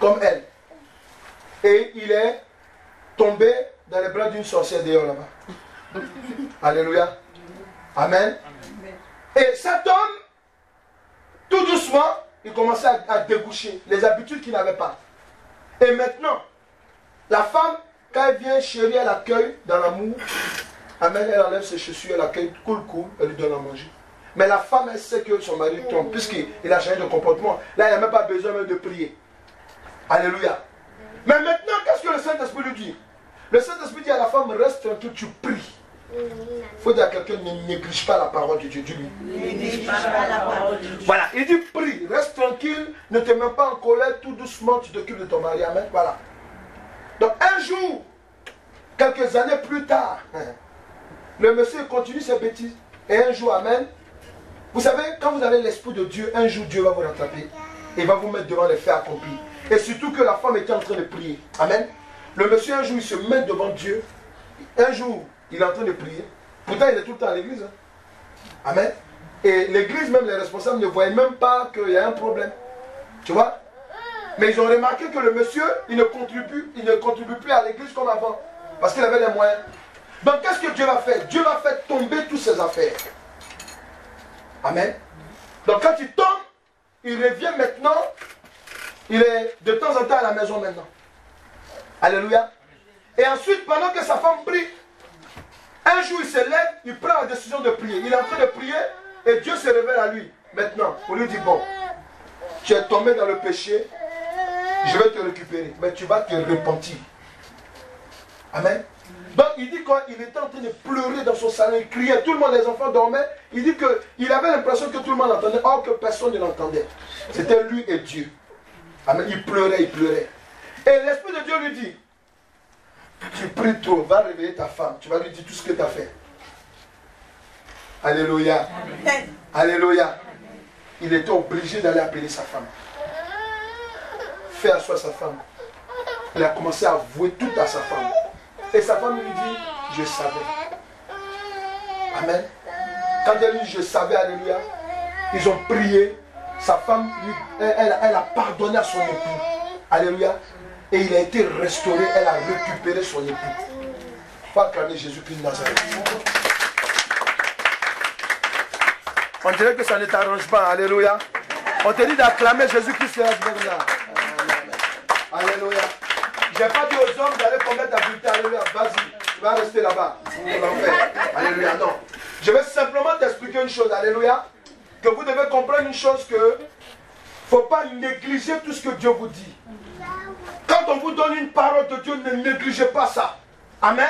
Comme elle. Et il est tombé dans les bras d'une sorcière dehors là-bas. Alléluia. Amen. Et cet homme, tout doucement, il commençait à, à déboucher les habitudes qu'il n'avait pas. Et maintenant, la femme, quand elle vient chérie, elle accueille dans l'amour. Amen, elle enlève ses chaussures, elle accueille, cool, cool, elle lui donne à manger. Mais la femme, elle sait que son mari tombe, puisqu'il a changé de comportement. Là, il n'a même pas besoin même de prier. Alléluia. Mais maintenant, qu'est-ce que le Saint-Esprit lui dit? Le Saint-Esprit dit à la femme, reste tranquille, tu pries. Il faut dire à quelqu'un, ne néglige pas la parole de Dieu. Ne néglige pas la parole de Dieu. Voilà, il dit prie, reste tranquille, ne te mets pas en colère, tout doucement tu t'occupes de ton mari. Amen. Voilà. Donc un jour, quelques années plus tard, le monsieur continue ses bêtises. Et un jour, amen. Vous savez, quand vous avez l'esprit de Dieu, un jour Dieu va vous rattraper. Et va vous mettre devant les faits accomplis. Et surtout que la femme était en train de prier. Amen. Le monsieur, un jour, il se met devant Dieu. Un jour, il est en train de prier. Pourtant, il est tout le temps à l'église. Hein? Amen. Et l'église, même les responsables ne voyaient même pas qu'il y a un problème. Tu vois? Mais ils ont remarqué que le monsieur, il ne contribue, il ne contribue plus à l'église comme avant. Parce qu'il avait les moyens. Donc, qu'est-ce que Dieu va faire? Dieu va faire tomber toutes ses affaires. Amen. Donc, quand il tombe, il revient maintenant. Il est de temps en temps à la maison maintenant. Alléluia. Et ensuite, pendant que sa femme prie, un jour, il se lève, il prend la décision de prier. Il est en train de prier et Dieu se révèle à lui. Maintenant, on lui dit, bon, tu es tombé dans le péché, je vais te récupérer, mais tu vas te repentir. Amen. Donc, il dit qu'il était en train de pleurer dans son salon, il criait, tout le monde, les enfants dormaient. Il dit qu'il avait l'impression que tout le monde l'entendait, or que personne ne l'entendait. C'était lui et Dieu. Amen. Il pleurait, il pleurait. Et l'Esprit de Dieu lui dit, tu pries trop, va réveiller ta femme. Tu vas lui dire tout ce que tu as fait. Alléluia. Amen. Alléluia. Il était obligé d'aller appeler sa femme. Faire asseoir sa femme. Il a commencé à avouer tout à sa femme. Et sa femme lui dit, je savais. Amen. Quand elle dit, je savais, alléluia. Ils ont prié. Sa femme, elle, elle, elle a pardonné à son époux. Alléluia. Et il a été restauré, elle a récupéré son époux. Faut acclamer Jésus-Christ de Nazareth. On dirait que ça ne t'arrange pas, alléluia. On te dit d'acclamer Jésus-Christ de Nazareth. Alléluia. Je n'ai pas dit aux hommes d'aller commettre l'adultère, alléluia. Vas-y, tu vas rester là-bas. Alléluia, non. Je vais simplement t'expliquer une chose, alléluia. Que vous devez comprendre une chose, que il ne faut pas négliger tout ce que Dieu vous dit. Quand on vous donne une parole de Dieu, ne négligez pas ça. Amen.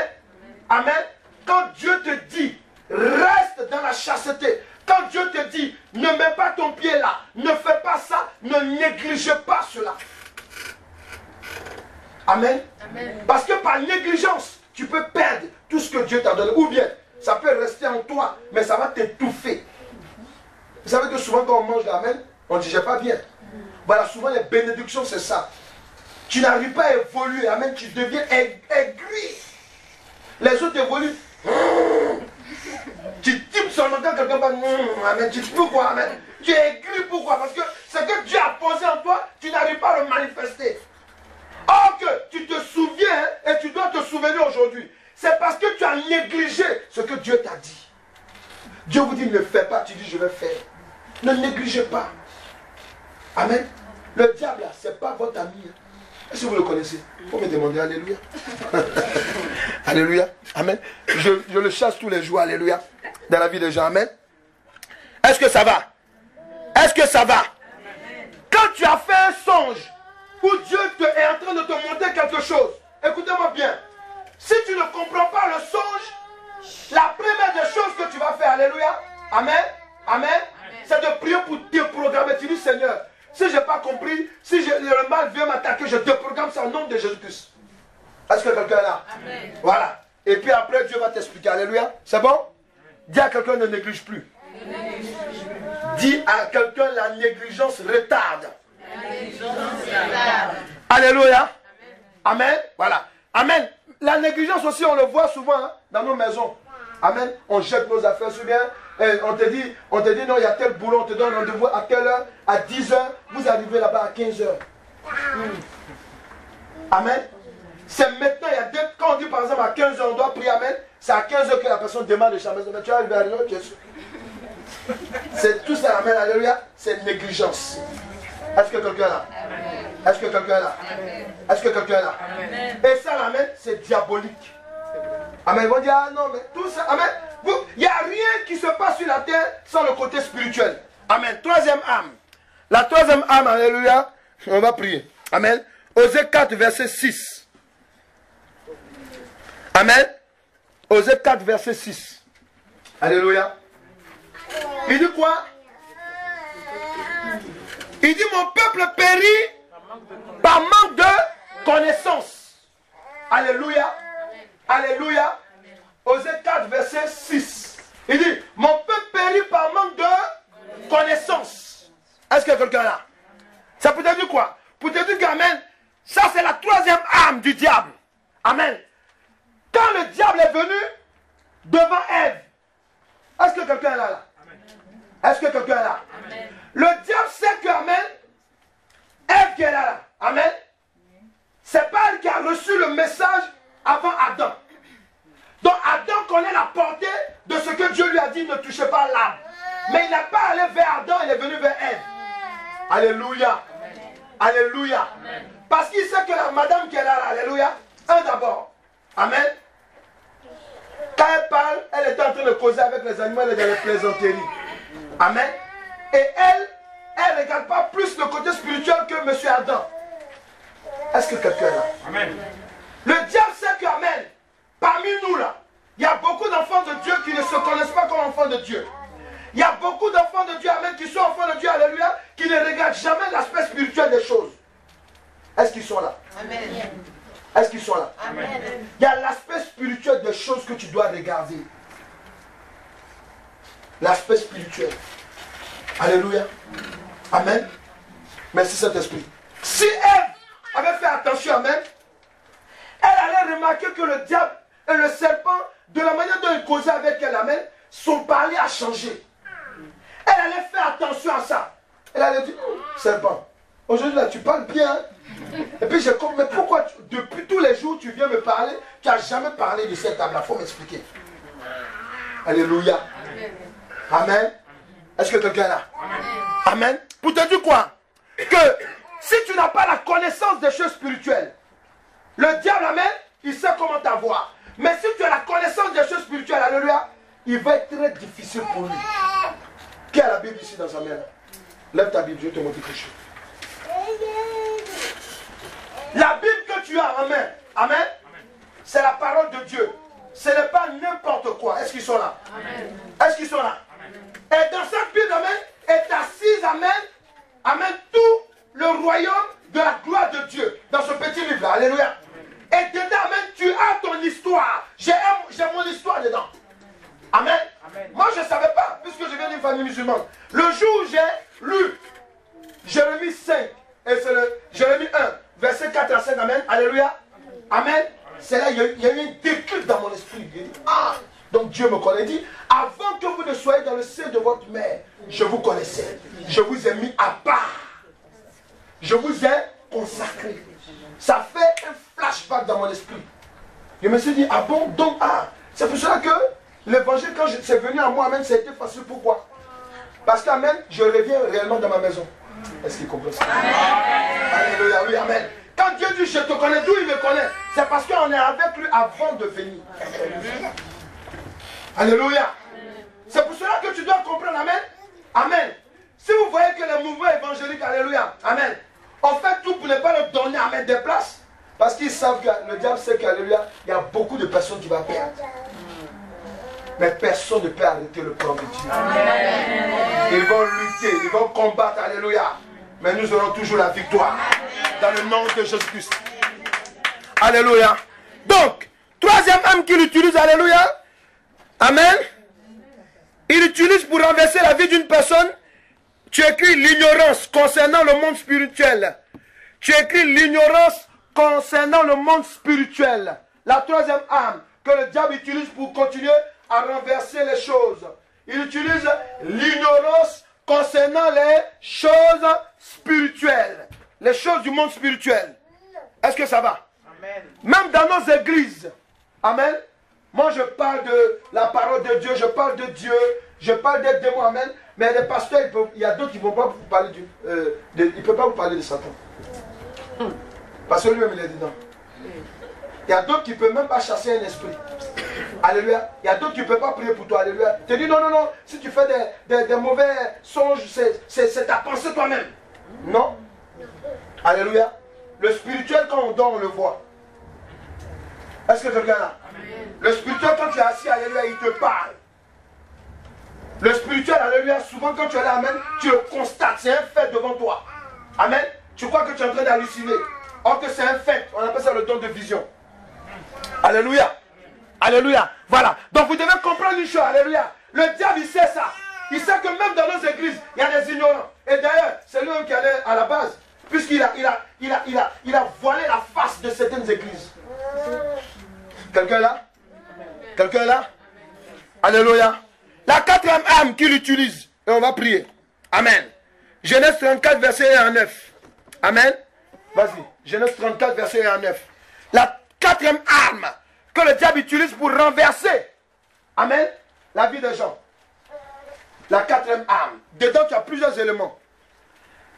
Amen. Quand Dieu te dit, reste dans la chasteté. Quand Dieu te dit, ne mets pas ton pied là. Ne fais pas ça. Ne négligez pas cela. Amen. Amen. Parce que par négligence, tu peux perdre tout ce que Dieu t'a donné. Ou bien, ça peut rester en toi, mais ça va t'étouffer. Vous savez que souvent quand on mange l'amen, on ne digère pas bien. Voilà, souvent les bénédictions, c'est ça. Tu n'arrives pas à évoluer, amen, tu deviens aigri. Les autres évoluent. Tu types seulement quand quelqu'un va, amen, tu dis pourquoi, amen. Tu es aigri, pourquoi? Parce que ce que Dieu a posé en toi, tu n'arrives pas à le manifester. Or que tu te souviens et tu dois te souvenir aujourd'hui. C'est parce que tu as négligé ce que Dieu t'a dit. Dieu vous dit ne fais pas, tu dis je vais faire. Ne négligez pas. Amen. Le diable, ce n'est pas votre ami. Est-ce que vous le connaissez? Vous me demandez, alléluia. Alléluia. Amen. Je, je le chasse tous les jours, alléluia. Dans la vie des gens, amen. Est-ce que ça va? Est-ce que ça va? Quand tu as fait un songe où Dieu te, est en train de te montrer quelque chose, écoutez-moi bien. Si tu ne comprends pas le songe, la première des choses que tu vas faire, alléluia. Amen. Amen. C'est de prier pour déprogrammer. Tu dis, Seigneur, si je n'ai pas compris, si je, le mal vient m'attaquer, je déprogramme ça au nom de Jésus-Christ. Est-ce que quelqu'un est là? Amen. Voilà. Et puis après, Dieu va t'expliquer. Alléluia. C'est bon? Dis à quelqu'un, ne néglige plus. Amen. Dis à quelqu'un, la négligence retarde. La négligence retarde. Alléluia. Amen. Amen. Voilà. Amen. La négligence aussi, on le voit souvent hein, dans nos maisons. Amen. On jette nos affaires sur bien. Et on te dit, on te dit, non, il y a tel boulot, on te donne rendez-vous à telle heure, à dix heures, vous arrivez là-bas à quinze heures. Mmh. Amen. C'est maintenant, il y a des, quand on dit par exemple à quinze heures, on doit prier, amen, c'est à quinze heures que la personne demande de chambres. Mais tu arrives à l'heure, tu es sûr. C'est tout ça, amen, alléluia, c'est négligence. Est-ce que quelqu'un est là? Est-ce que quelqu'un est là? Est-ce que quelqu'un est là? Et ça, amen, c'est diabolique. Amen, ils vont dire, ah non, mais tout ça, amen. Il n'y a rien qui se passe sur la terre sans le côté spirituel. Amen. Troisième âme. La troisième âme, alléluia, on va prier. Amen. Osée quatre, verset six. Amen. Osée quatre, verset six. Alléluia. Il dit quoi? Il dit, mon peuple périt par manque de connaissance. Alléluia. Alléluia. Osée quatre, verset six. Il dit, mon peuple périt par manque de connaissance. Est-ce qu'il y a quelqu'un là? Ça peut te dire quoi? Pour te dire qu'amen, ça c'est la troisième âme du diable. Amen. Quand le diable est venu devant Ève, est-ce que quelqu'un est là? là? Est-ce que quelqu'un est là? Amen. Le diable sait que, amen, Ève qui est là, là. Amen. C'est pas elle qui a reçu le message avant Adam. Donc Adam connaît la portée de ce que Dieu lui a dit, ne touchez pas l'arbre. Mais il n'a pas allé vers Adam, il est venu vers Ève. Alléluia. Amen. Alléluia. Amen. Parce qu'il sait que la madame qui est là, là, alléluia, un d'abord. Amen. Quand elle parle, elle est en train de causer avec les animaux, elle est dans les plaisanteries. Amen. Et elle, elle ne regarde pas plus le côté spirituel que M. Adam. Est-ce que quelqu'un est là? Amen. Le diable sait que, amen, parmi nous là, il y a beaucoup d'enfants de Dieu qui ne se connaissent pas comme enfants de Dieu. Il y a beaucoup d'enfants de Dieu, amen, qui sont enfants de Dieu, alléluia, qui ne regardent jamais l'aspect spirituel des choses. Est-ce qu'ils sont là? Amen. Est-ce qu'ils sont là? Amen. Il y a l'aspect spirituel des choses que tu dois regarder. L'aspect spirituel. Alléluia. Amen. Merci Saint-Esprit. Si Ève avait fait attention, amen, elle allait remarquer que le diable et le serpent, de la manière dont ils causaient avec elle, amen, son parler a changé. Elle allait faire attention à ça. Elle allait dire, serpent, aujourd'hui là tu parles bien. Et puis j'ai compris, mais pourquoi tu, depuis tous les jours tu viens me parler, tu n'as jamais parlé de cette âme-là, il faut m'expliquer. Alléluia. Amen. Est-ce que quelqu'un est là? Amen. Pour te dire quoi? Que si tu n'as pas la connaissance des choses spirituelles, le diable, amen, il sait comment t'avoir. Mais si tu as la connaissance des choses spirituelles, alléluia, il va être très difficile pour lui. Qui a la Bible ici dans sa main? Lève ta Bible, je vais te montrer quelque chose. La Bible que tu as en main, amen, c'est la parole de Dieu. Ce n'est pas n'importe quoi. Est-ce qu'ils sont là? Est-ce qu'ils sont là? Amen. Et dans cette Bible, amen, est assise, amen, amen, tout le royaume de la gloire de Dieu. Dans ce petit livre-là, alléluia. Et dedans, amen, tu as ton histoire. J'ai mon histoire dedans. Amen. Amen. Moi, je ne savais pas, puisque je viens d'une famille musulmane. Le jour où j'ai lu Jérémie cinq, et c'est le Jérémie un, verset quatre à cinq, amen, alléluia. Amen. C'est là, il y, y a eu un déclic dans mon esprit. Il dit, ah, donc Dieu me connaît. Il dit, avant que vous ne soyez dans le sein de votre mère, je vous connaissais. Je vous ai mis à part. Je vous ai consacré. Ça fait un flashback dans mon esprit. Je me suis dit, ah bon, donc, ah. C'est pour cela que l'évangile, quand c'est venu à moi, amen, ça a été facile. Pourquoi? Parce qu'amen, je reviens réellement dans ma maison. Est-ce qu'il comprend ça? Alléluia, oui, amen. Quand Dieu dit, je te connais, d'où il me connaît, c'est parce qu'on est avec lui avant de venir. Alléluia. C'est pour cela que tu dois comprendre, amen. Amen. Si vous voyez que les mouvements évangéliques, alléluia, amen, on fait tout pour ne pas leur donner, amen, des places, parce qu'ils savent que le diable sait qu'alléluia, il y a beaucoup de personnes qui vont perdre. Mais personne ne peut arrêter le plan de Dieu. Ils vont lutter, ils vont combattre, alléluia. Mais nous aurons toujours la victoire. Dans le nom de Jésus-Christ. Alléluia. Donc, troisième âme qu'il utilise, alléluia. Amen. Il utilise pour renverser la vie d'une personne. Tu écris l'ignorance concernant le monde spirituel. Tu écris l'ignorance concernant le monde spirituel, la troisième arme que le diable utilise pour continuer à renverser les choses. Il utilise l'ignorance concernant les choses spirituelles, les choses du monde spirituel. Est-ce que ça va? Amen. Même dans nos églises, amen. Moi je parle de la parole de Dieu, je parle de Dieu, je parle des démons, amen. Mais les pasteurs, il, peut, il y a d'autres qui ne vont pas vous parler du, euh, de, ils ne peuvent pas vous parler de Satan. Parce que lui-même il est dedans. Il y a d'autres qui ne peuvent même pas chasser un esprit. Alléluia. Il y a d'autres qui ne peuvent pas prier pour toi. Alléluia. Tu dis non, non, non. Si tu fais des, des, des mauvais songes, c'est ta pensée toi-même. Non. Alléluia. Le spirituel, quand on dort, on le voit. Est-ce que tu regardes là? Le spirituel, quand tu es assis, alléluia, il te parle. Le spirituel, alléluia, souvent quand tu es là, amen, tu le constates. C'est un fait devant toi. Amen. Tu crois que tu es en train d'halluciner. Or que c'est un fait. On appelle ça le don de vision. Alléluia. Alléluia. Voilà. Donc vous devez comprendre une chose. Alléluia. Le diable, il sait ça. Il sait que même dans nos églises, il y a des ignorants. Et d'ailleurs, c'est lui qui allait à la base. Puisqu'il a, il a, il a, il a, il a voilé la face de certaines églises. Quelqu'un là? Quelqu'un là? Alléluia. La quatrième âme qu'il utilise. Et on va prier. Amen. Genèse trente-quatre, verset un à neuf. Amen. Vas-y. Genèse trente-quatre, verset un à neuf. La quatrième arme que le diable utilise pour renverser, amen, la vie des gens. La quatrième arme. Dedans, tu as plusieurs éléments.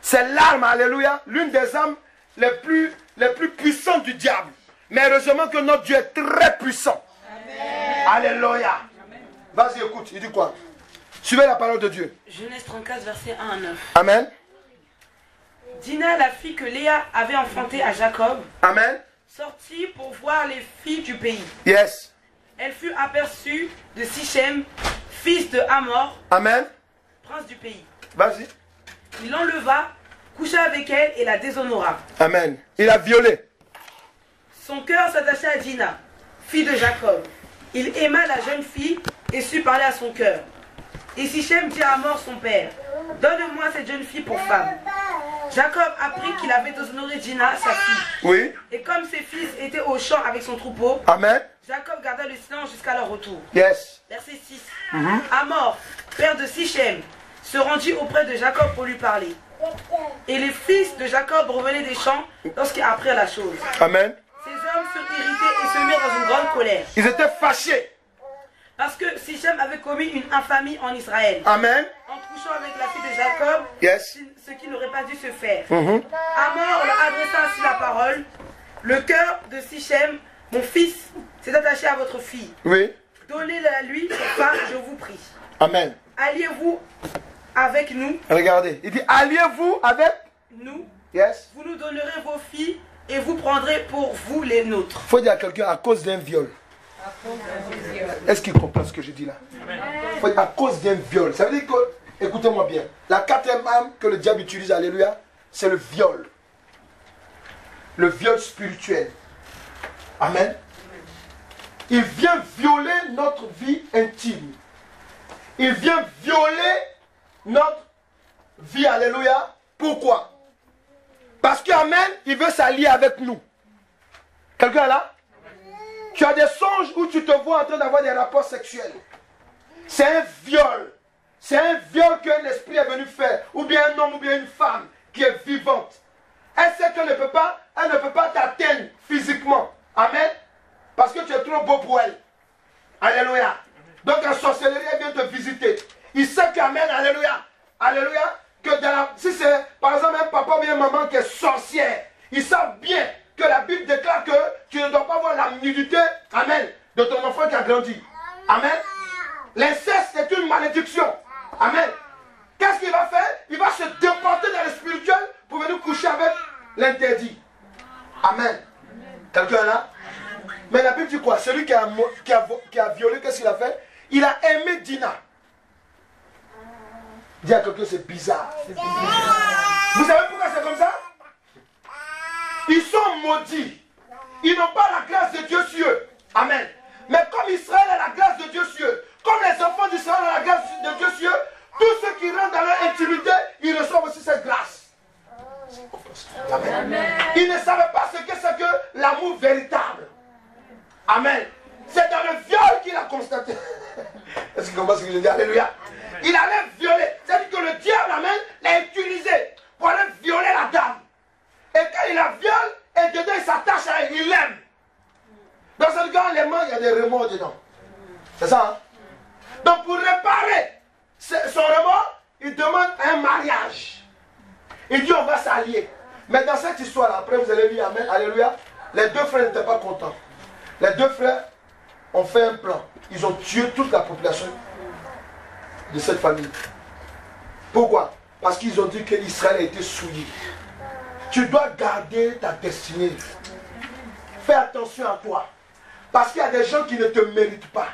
C'est l'arme, alléluia, l'une des armes les plus, les plus puissantes du diable. Mais heureusement que notre Dieu est très puissant. Amen. Alléluia. Vas-y, écoute, il dit quoi? Suivez la parole de Dieu. Genèse trente-quatre, verset un à neuf. Amen. Dina, la fille que Léa avait enfantée à Jacob. Amen. Sortie pour voir les filles du pays. Yes. Elle fut aperçue de Sichem, fils de Hamor. Amen. Prince du pays. Vas-y. Il l'enleva, coucha avec elle et la déshonora. Amen. Il a violé. Son cœur s'attacha à Dina, fille de Jacob. Il aima la jeune fille et sut parler à son cœur. Et Sichem dit à Hamor son père, donne-moi cette jeune fille pour femme. Jacob apprit qu'il avait déshonoré Dina, sa fille. Oui. Et comme ses fils étaient au champ avec son troupeau, amen, Jacob garda le silence jusqu'à leur retour. Yes. Verset six. Mm-hmm. Hamor, père de Sichem, se rendit auprès de Jacob pour lui parler. Et les fils de Jacob revenaient des champs lorsqu'ils apprirent la chose. Amen. Ces hommes furent irrités et se mirent dans une grande colère. Ils étaient fâchés. Parce que Sichem avait commis une infamie en Israël. Amen. En couchant avec la fille de Jacob, yes, ce qui n'aurait pas dû se faire. Mm-hmm. Hamor leur adressa ainsi la parole. Le cœur de Sichem, mon fils, s'est attaché à votre fille. Oui. Donnez-la lui, femme, je vous prie. Amen. Alliez-vous avec nous. Regardez, il dit alliez-vous avec nous. Yes. Vous nous donnerez vos filles et vous prendrez pour vous les nôtres. Il faut dire à quelqu'un à cause d'un viol. Est-ce qu'il comprend ce que je dis là? Amen. À cause d'un viol. Ça veut dire que, écoutez-moi bien, la quatrième arme que le diable utilise, alléluia, c'est le viol. Le viol spirituel. Amen. Il vient violer notre vie intime. Il vient violer notre vie, alléluia. Pourquoi? Parce que, amen, il veut s'allier avec nous. Quelqu'un là? Tu as des songes où tu te vois en train d'avoir des rapports sexuels. C'est un viol. C'est un viol qu'un esprit est venu faire. Ou bien un homme ou bien une femme qui est vivante. Elle sait qu'elle ne peut pas, elle ne peut pas t'atteindre physiquement. Amen. Parce que tu es trop beau pour elle. Alléluia. Donc en sorcellerie, elle vient te visiter. Il sait qu'amen, alléluia. Alléluia. Que dans la, si c'est par exemple un papa ou bien une maman qui est sorcière, ils savent bien que la Bible déclare que tu ne dois pas voir la nudité, amen, de ton enfant qui a grandi. Amen. L'inceste est une malédiction. Amen. Qu'est-ce qu'il va faire? Il va se déporter dans le spirituel pour venir coucher avec l'interdit. Amen. Quelqu'un là? Mais la Bible dit quoi? Celui qui a, qui a, qui a violé, qu'est-ce qu'il a fait? Il a aimé Dina. Dis à quelqu'un, c'est bizarre. Vous savez pourquoi c'est comme ça? Ils sont maudits. Ils n'ont pas la grâce de Dieu sur eux. Amen. Mais comme Israël a la grâce de Dieu sur eux, comme les enfants d'Israël ont la grâce de Dieu sur eux, tous ceux qui rentrent dans leur intimité, ils reçoivent aussi cette grâce. Amen. Ils ne savaient pas ce que c'est que l'amour véritable. Amen. C'est dans le viol qu'il a constaté. Est-ce que vous comprenez ce que je dis? Alléluia. Il allait violer. C'est-à-dire que le diable, amen, l'a utilisé pour aller violer la dame. Et quand il la viole, et dedans il s'attache à elle, il l'aime. Dans ce regard, il y a des remords dedans. C'est ça, hein? Donc pour réparer son remords, il demande un mariage. Il dit on va s'allier. Mais dans cette histoire, après vous allez lire, amen, alléluia, les deux frères n'étaient pas contents. Les deux frères ont fait un plan. Ils ont tué toute la population de cette famille. Pourquoi? Parce qu'ils ont dit que l'Israël a été souillé. Tu dois garder ta destinée. Fais attention à toi. Parce qu'il y a des gens qui ne te méritent pas.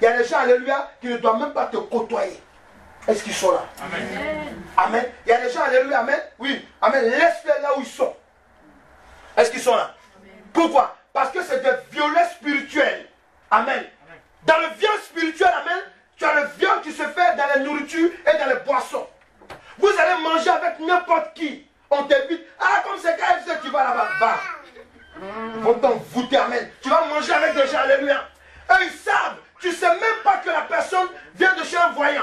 Il y a des gens, alléluia, qui ne doivent même pas te côtoyer. Est-ce qu'ils sont là? Amen. Amen. Il y a des gens, alléluia, amen. Oui, amen. Laisse-les là où ils sont. Est-ce qu'ils sont là? Amen. Pourquoi? Parce que c'est des viols spirituels. Amen. Amen. Dans le viol spirituel, amen, tu as le viol qui se fait dans les nourritures et dans les boissons. Vous allez manger avec n'importe qui. On t'invite. Ah, comme c'est K F C, tu vas là-bas. Bah. Ils vont t'envoûter, amen. Tu vas manger avec des gens, alléluia. Eux, ils savent. Tu ne sais même pas que la personne vient de chez un voyant.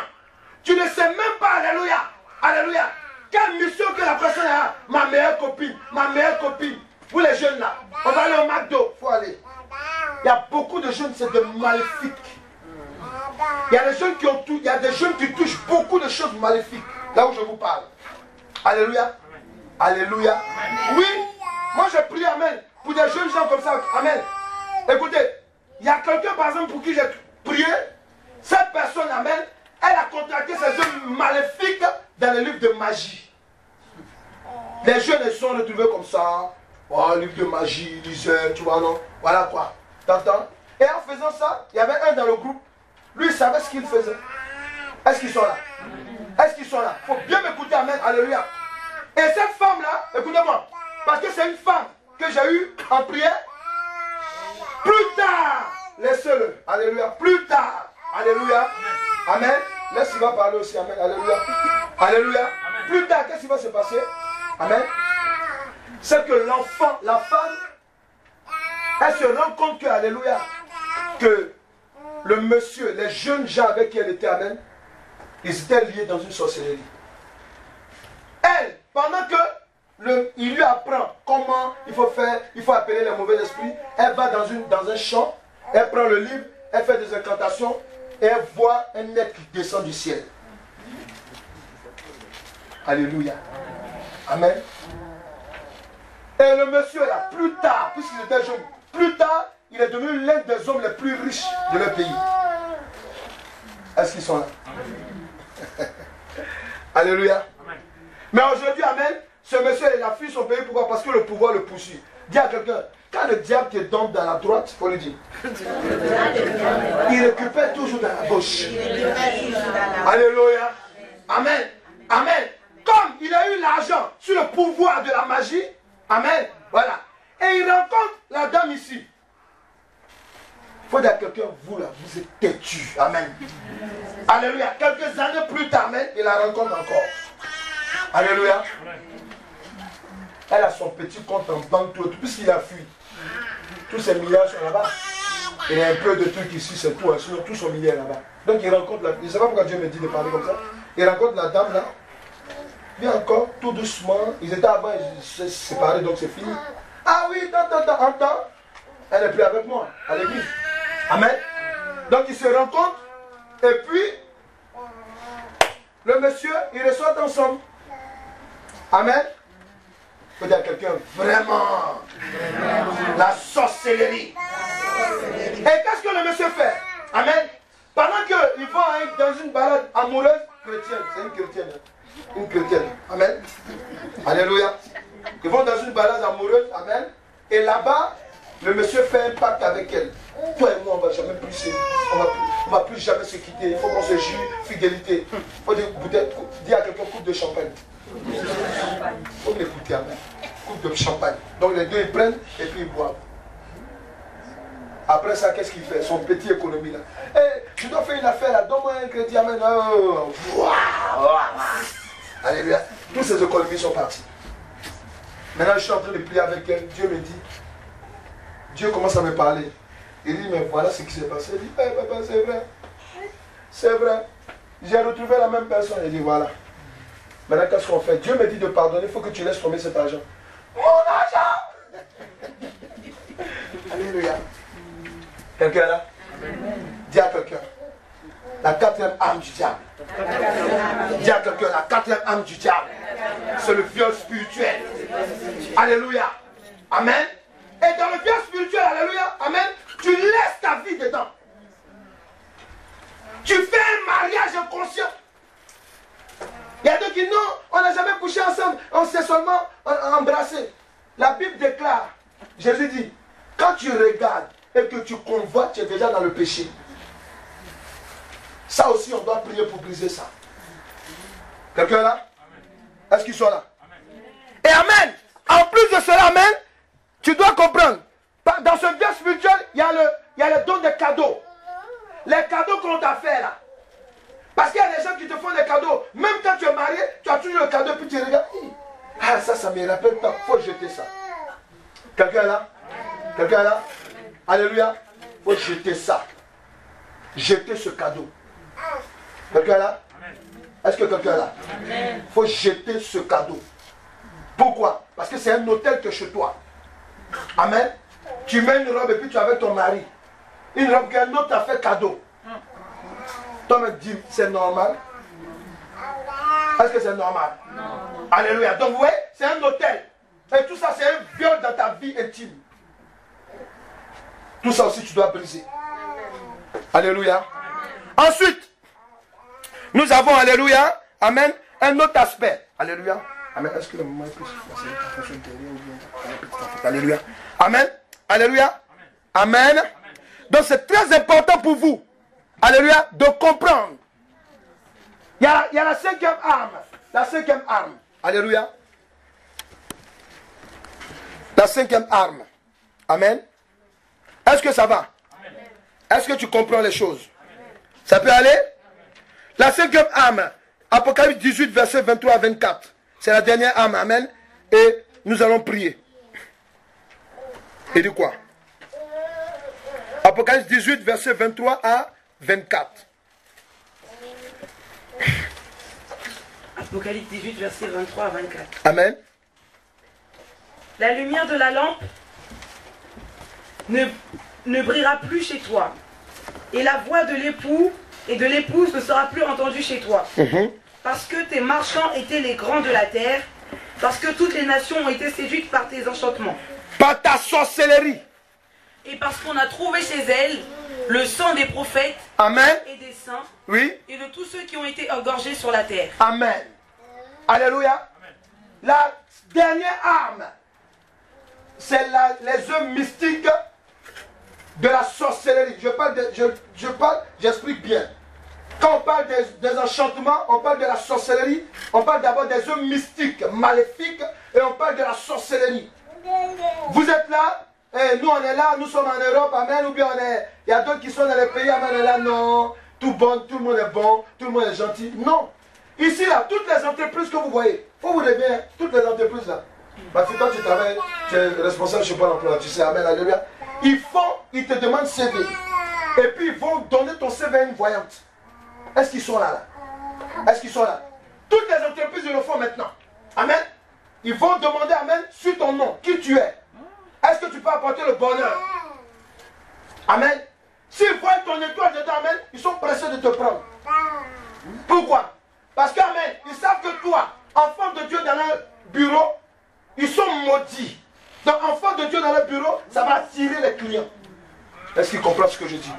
Tu ne sais même pas, alléluia, alléluia, quelle mission que la personne a. Ma meilleure copine, ma meilleure copine. Vous les jeunes là, on va aller au McDo, il faut aller. Il y a beaucoup de jeunes, c'est de maléfiques. Il y a des jeunes qui ont tout, il y a des jeunes qui touchent beaucoup de choses maléfiques. Là où je vous parle. Alléluia, alléluia. Oui, moi je prie, amen, pour des jeunes gens comme ça, amen. Écoutez, il y a quelqu'un par exemple pour qui j'ai prié, cette personne, amen, elle a contracté ces œuvres maléfiques dans le livre de magie. Les jeunes sont retrouvés comme ça. Oh, livre de magie, liseur, tu vois, non? Voilà quoi. T'entends? Et en faisant ça, il y avait un dans le groupe. Lui, il savait ce qu'il faisait. Est-ce qu'ils sont là? Est-ce qu'ils sont là? Il faut bien m'écouter, amen, alléluia. Et cette femme-là, écoutez-moi, parce que c'est une femme que j'ai eue en prière. Plus tard, laissez-le. Alléluia. Plus tard. Alléluia. Amen. Laisse il va parler aussi. Amen. Alléluia. Alléluia. Amen. Plus tard, qu'est-ce qui va se passer? Amen. C'est que l'enfant, la femme, elle se rend compte que, alléluia, que le monsieur, les jeunes gens avec qui elle était, amen, ils étaient liés dans une sorcellerie. Elle, pendant que le, il lui apprend comment il faut faire, il faut appeler les mauvais esprits, elle va dans, une, dans un champ, elle prend le livre, elle fait des incantations, et elle voit un être qui descend du ciel. Alléluia. Amen. Et le monsieur là, plus tard, puisqu'il était jeune, plus tard, il est devenu l'un des hommes les plus riches de leur pays. Est-ce qu'ils sont là? Amen. Alléluia. Amen. Mais aujourd'hui, amen, ce monsieur, il a fui son pays. Pourquoi? Parce que le pouvoir le poursuit. Dis à quelqu'un, quand le diable te tombe dans la droite, il faut le dire. Il récupère toujours dans la gauche. Alléluia. Amen. Amen. Comme il a eu l'argent sur le pouvoir de la magie, amen. Voilà. Et il rencontre la dame ici. Il faut dire à quelqu'un, vous là, vous êtes têtu. Amen. Alléluia. Quelques années plus tard, amen, il la rencontre encore. Alléluia. Elle a son petit compte en banque, tout, puisqu'il a fui. Tous ses milliards sont là-bas. Et un peu de trucs ici, c'est tout. Hein, sinon, tout son milliard là-bas. Donc il rencontre la. Je ne sais pas pourquoi Dieu me dit de parler comme ça. Il rencontre la dame là. Bien encore, tout doucement, ils étaient avant, ils se séparaient, donc c'est fini. Ah oui, attends, attends, attends. Elle n'est plus avec moi, à l'église. Amen. Donc ils se rencontrent, et puis, le monsieur, ils ressortent ensemble. Amen. Il faut dire à quelqu'un, vraiment, la sorcellerie. Et qu'est-ce que le monsieur fait? Amen. Pendant qu'ils vont dans une balade amoureuse chrétienne, c'est une chrétienne. Une chrétienne. Amen. Alléluia. Ils vont dans une balade amoureuse. Amen. Et là-bas, le monsieur fait un pacte avec elle. Toi et moi, on ne va jamais plus se... On va plus, on va plus jamais se quitter. Il faut qu'on se jure fidélité. Il faut dire à quelqu'un coupe de champagne. Il faut l'écouter. Amen. Coupe de champagne. Donc les deux, ils prennent et puis ils boivent. Après ça, qu'est-ce qu'il fait? Son petit économie là. Eh, hey, tu dois faire une affaire là. Donne-moi un crédit. Amen. Oh. Alléluia. Toutes ces économies sont parties. Maintenant, je suis en train de prier avec elle. Dieu me dit, Dieu commence à me parler. Il dit, mais voilà ce qui s'est passé. Il dit, eh, papa, c'est vrai. C'est vrai. J'ai retrouvé la même personne. Il dit, voilà. Maintenant, qu'est-ce qu'on fait? Dieu me dit de pardonner, il faut que tu laisses tomber cet argent. Mon argent! Alléluia. Quelqu'un là? Dis à quelqu'un. La quatrième âme du diable. Dis à quelqu'un, la quatrième âme du diable. C'est le viol spirituel. Alléluia. Amen. Et dans le viol spirituel, alléluia, amen, tu laisses ta vie dedans. Tu fais un mariage inconscient. Il y a d'autres qui disent non, on n'a jamais couché ensemble, on s'est seulement embrassé. La Bible déclare, Jésus dit, quand tu regardes et que tu convoites, tu es déjà dans le péché. Ça aussi, on doit prier pour briser ça. Quelqu'un là? Est-ce qu'ils sont là? Amen. Et amen. En plus de cela, amen, tu dois comprendre. Dans ce bien spirituel, il y a le, il y a le don des cadeaux. Les cadeaux qu'on t'a fait là. Parce qu'il y a des gens qui te font des cadeaux. Même quand tu es marié, tu as toujours le cadeau, puis tu regardes. Ah, ça, ça me rappelle pas. Il faut jeter ça. Quelqu'un là? Quelqu'un là? Alléluia. Il faut jeter ça. Jeter ce cadeau. Quelqu'un là? Est-ce que quelqu'un là? Il faut jeter ce cadeau. Pourquoi? Parce que c'est un hôtel que chez toi. Amen. Tu mets une robe et puis tu es avec ton mari. Une robe qu'un autre t'a fait cadeau. Toi me dis, c'est normal? Est-ce que c'est normal? Non. Alléluia. Donc vous voyez, c'est un hôtel. Et tout ça, c'est un viol dans ta vie intime. Tout ça aussi, tu dois briser. Alléluia. Ensuite, nous avons, alléluia, amen, un autre aspect. Alléluia. Amen. Est-ce que le moment est plus facile? Alléluia. Amen. Alléluia. Amen. Donc c'est très important pour vous, alléluia, de comprendre. Il y a, il y a la cinquième arme. La cinquième arme. Alléluia. La cinquième arme. Amen. Est-ce que ça va? Est-ce que tu comprends les choses? Ça peut aller? La cinquième arme. Apocalypse dix-huit, verset vingt-trois à vingt-quatre. C'est la dernière arme. Amen. Et nous allons prier. Et de quoi? Apocalypse dix-huit, verset vingt-trois à vingt-quatre. Apocalypse dix-huit, verset vingt-trois à vingt-quatre. Amen. La lumière de la lampe ne, ne brillera plus chez toi, et la voix de l'époux et de l'épouse ne sera plus entendue chez toi, mmh. parce que tes marchands étaient les grands de la terre, parce que toutes les nations ont été séduites par tes enchantements. Par ta sorcellerie. Et parce qu'on a trouvé chez elle le sang des prophètes, amen. Et des saints, oui. et de tous ceux qui ont été engorgés sur la terre. Amen. Alléluia. Amen. La dernière arme, c'est les œuvres mystiques de la sorcellerie. Je parle, de, je, je parle, j'explique bien. Quand on parle des, des enchantements, on parle de la sorcellerie. On parle d'abord des œuvres mystiques, maléfiques, et on parle de la sorcellerie. Vous êtes là? Et nous on est là, nous sommes en Europe, amen, ou bien on est... Il y a d'autres qui sont dans les pays, amen, on est là, non, tout bon, tout le monde est bon, tout le monde est gentil. Non. Ici, là, toutes les entreprises que vous voyez, faut vous revenir, toutes les entreprises, là. Parce que quand tu travailles, tu es responsable, je ne sais pas l'emploi, tu sais, amen, alléluia. Ils font, ils te demandent C V. Et puis, ils vont donner ton C V à une voyante. Est-ce qu'ils sont là, là? Est-ce qu'ils sont là? Toutes les entreprises, ils le font maintenant. Amen. Ils vont demander, amen, sur ton nom, qui tu es. Est-ce que tu peux apporter le bonheur? Amen. S'ils voient ton étoile dedans, amen, ils sont pressés de te prendre. Pourquoi? Parce que, amen, ils savent que toi, enfant de Dieu dans leur bureau, ils sont maudits. Donc, enfant de Dieu dans leur bureau, ça va attirer les clients. Est-ce qu'ils comprennent ce que je dis?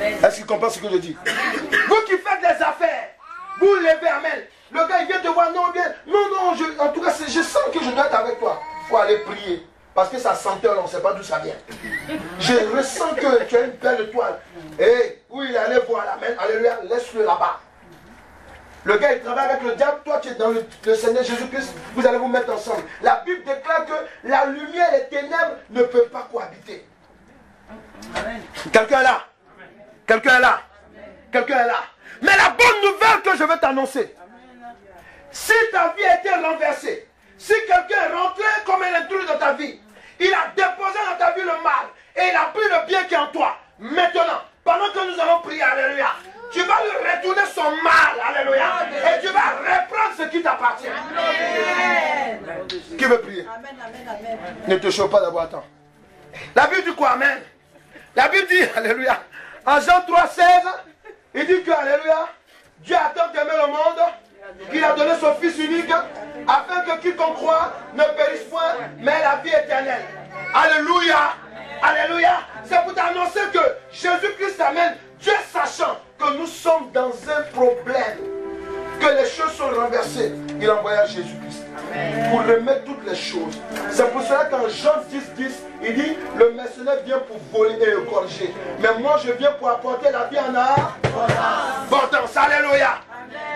Est-ce qu'ils comprennent ce que je dis? Vous qui faites des affaires, vous levez, amen. Le gars, il vient te voir, non, bien, non, non, je, en tout cas, je sens que je dois être avec toi. Il faut aller prier. Parce que ça sentait, on ne sait pas d'où ça vient. Je ressens que tu as une belle étoile. Et où il allait voir la main, alléluia, laisse-le là-bas. Le gars, il travaille avec le diable, toi tu es dans le, le Seigneur Jésus-Christ, vous allez vous mettre ensemble. La Bible déclare que la lumière et les ténèbres ne peuvent pas cohabiter. Quelqu'un est là? Quelqu'un est là? Quelqu'un est là? Mais la bonne nouvelle que je veux t'annoncer, si ta vie a été renversée, si quelqu'un est rentré comme un intrus dans ta vie, il a déposé dans ta vie le mal et il a pris le bien qui est en toi. Maintenant, pendant que nous allons prier, alléluia, tu vas lui retourner son mal, alléluia, et tu vas reprendre ce qui t'appartient. Qui veut prier? Amen, amen, amen. Ne te chauffe pas d'abord, attends. La Bible dit quoi? Amen. La Bible dit, alléluia, en Jean trois, seize, il dit que, alléluia, Dieu a tant aimé le monde qu'il a donné son Fils unique, afin que quiconque croit ne périsse point, mais la vie éternelle. Alléluia, alléluia. C'est pour t'annoncer que Jésus-Christ, amen, Dieu sachant que nous sommes dans un problème, que les choses sont renversées, il envoya Jésus-Christ pour remettre toutes les choses. C'est pour cela qu'en Jean dix, dix, il dit, le mercenaire vient pour voler et égorger, mais moi je viens pour apporter la vie en abondance. Alléluia,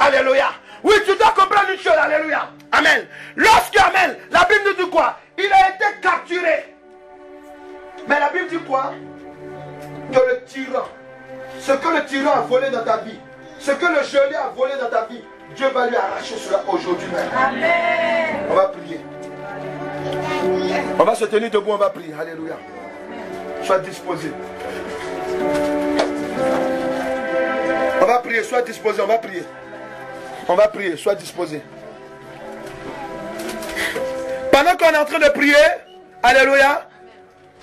alléluia. Oui, tu dois comprendre une chose, alléluia, amen. Lorsque, amen, la Bible nous dit quoi? Il a été capturé. Mais la Bible dit quoi? Que le tyran, ce que le tyran a volé dans ta vie, ce que le geôlier a volé dans ta vie, Dieu va lui arracher cela aujourd'hui même. Amen. On va prier. On va se tenir debout, on va prier. Alléluia. Sois disposé. On va prier, sois disposé, on va prier. On va prier, sois disposé. Pendant qu'on est en train de prier, alléluia.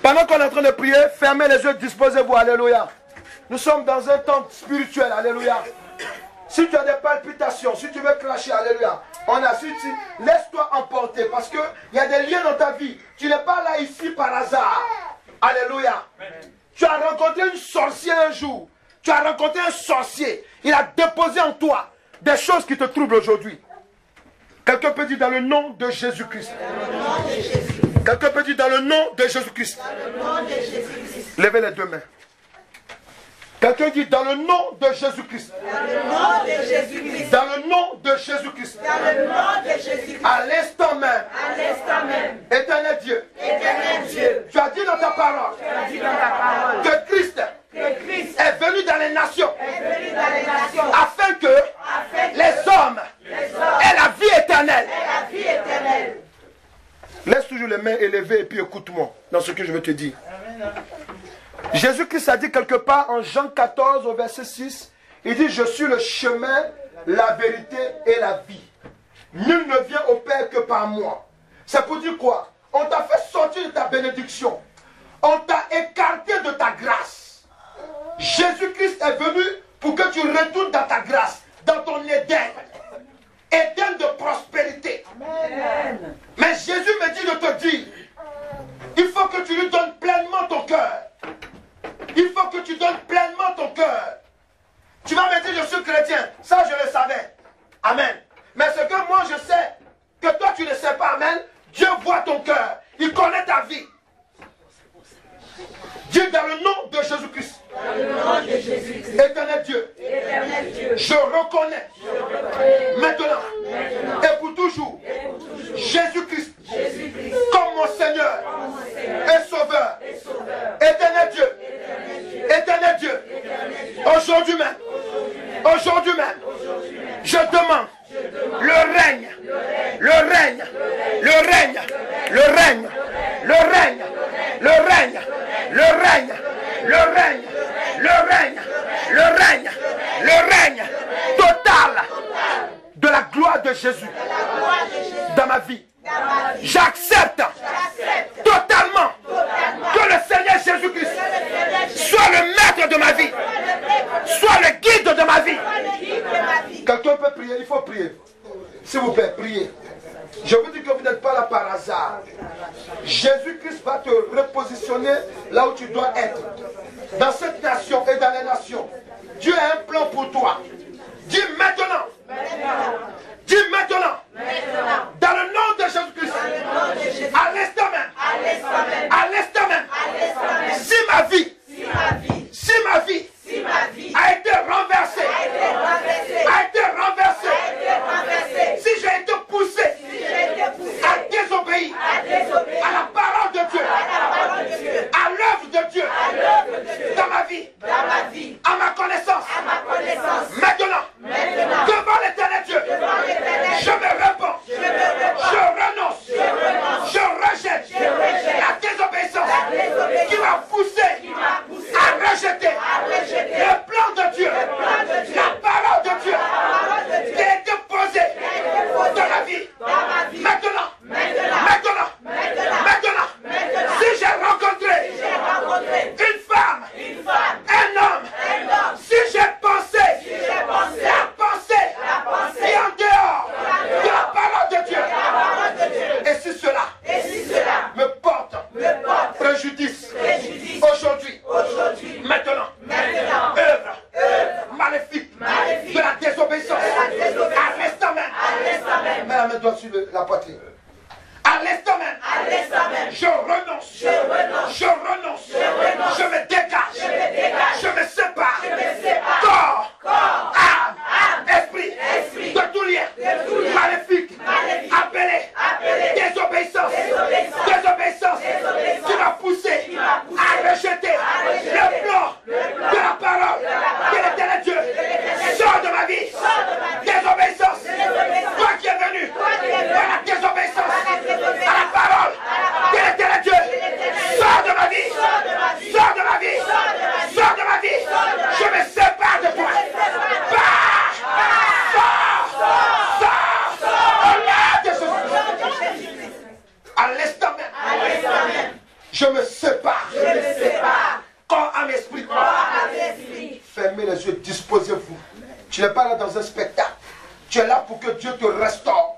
Pendant qu'on est en train de prier, fermez les yeux, disposez-vous, alléluia. Nous sommes dans un temps spirituel, alléluia. Si tu as des palpitations, si tu veux cracher, alléluia, on a su, laisse-toi emporter, parce qu'il y a des liens dans ta vie. Tu n'es pas là ici par hasard. Alléluia. Amen. Tu as rencontré une sorcière un jour. Tu as rencontré un sorcier. Il a déposé en toi des choses qui te troublent aujourd'hui. Quelqu'un peut dire dans le nom de Jésus-Christ. Quelqu'un peut dire dans le nom de Jésus-Christ. Levez les deux mains. Quelqu'un dit dans le nom de Jésus-Christ. Dans le nom de Jésus-Christ. Dans le nom de Jésus-Christ. Dans le nom de Jésus-Christ. À l'instant même. À l'instant même. Éternel Dieu. Éternel Dieu. Tu as dit dans ta parole. Tu as dit dans ta parole. Que Christ. Que Christ est venu dans les nations. Est venu dans les nations. Afin que. Afin que les hommes. Les hommes. Aient la vie éternelle. Aient la vie éternelle. Laisse toujours les mains élevées et puis écoute-moi dans ce que je veux te dire. Amen. Jésus-Christ a dit quelque part en Jean quatorze au verset six, il dit « Je suis le chemin, la vérité et la vie. Nul ne vient au Père que par moi. » C'est pour dire quoi? On t'a fait sortir de ta bénédiction. On t'a écarté de ta grâce. Jésus-Christ est venu pour que tu retournes dans ta grâce, dans ton Éden. Éden de prospérité. Amen. Mais Jésus me dit de te dire, il faut que tu lui donnes pleinement ton cœur. Il faut que tu donnes pleinement ton cœur. Tu vas me dire, je suis chrétien. Ça, je le savais. Amen. Mais ce que moi, je sais, que toi, tu ne sais pas, amen, Dieu voit ton cœur. Il connaît ta vie. Dis dans le nom de Jésus-Christ. Dans le nom de Jésus-Christ. Éternel Dieu. Éternel Dieu. Je reconnais. Je reconnais. Maintenant. Maintenant. Et pour toujours. Et pour toujours. Jésus-Christ. Jésus-Christ. Comme mon Seigneur. Comme mon Seigneur. Et Sauveur. Et Sauveur. Éternel Dieu. Éternel Dieu, aujourd'hui même, aujourd'hui même, je demande le règne, le règne, le règne, le règne, le règne, le règne, le règne, le règne, le règne, le règne, le règne total de la gloire de Jésus dans ma vie. J'accepte totalement que le Seigneur Jésus-Christ soit le maître de ma vie, soit le guide de ma vie. Quelqu'un peut prier, il faut prier. S'il vous plaît, priez. Je vous dis que vous n'êtes pas là par hasard. Jésus-Christ va te repositionner là où tu dois être. Dans cette nation et dans les nations. Dieu a un plan pour toi. Dis maintenant. Dis maintenant. Dans le nom de Jésus-Christ. À l'instant même. À l'instant même. Si ma vie. Si ma vie, si ma vie, si ma vie a été renversée, a été renversée, a été renversée, a été renversée, si j'ai été poussé, si j'ai été poussé à désobéir, à désobéir, à la parole de Dieu, à la parole de Dieu, à l'œuvre de Dieu, à l'œuvre de Dieu, dans ma vie, dans ma vie, à ma connaissance, à ma connaissance, maintenant, maintenant, devant l'Éternel Dieu, devant l'Éternel Dieu, je me réponds, je me réponds. renonce, je renonce, je renonce, je renonce, je me dégage, je me dégage, je me sépare, je me sépare, corps, corps, âme, âme, esprit, esprit, de tout lien, de tout lien, maléfique, maléfique, appelé, appelé, désobéissance, désobéissance, désobéissance, désobéissance, qui m'a poussé, qui m'a poussé, à rejeter, à rejeter, le plan, le plan, de la parole, de l'Éternel Dieu, sors de ma vie, sors de ma vie, désobéissance, désobéissance, toi qui es venu, toi qui es venu, à la désobéissance, à la parole, de l'Éternel Dieu, sors de ma vie, sors de ma vie, sors de ma vie, je me sépare de toi, pars, sors, sors, au nom de Jésus, à l'instant même, je me sépare, corps à l'esprit, fermez les yeux, disposez-vous, tu n'es pas là dans un spectacle, tu es là pour que Dieu te restaure,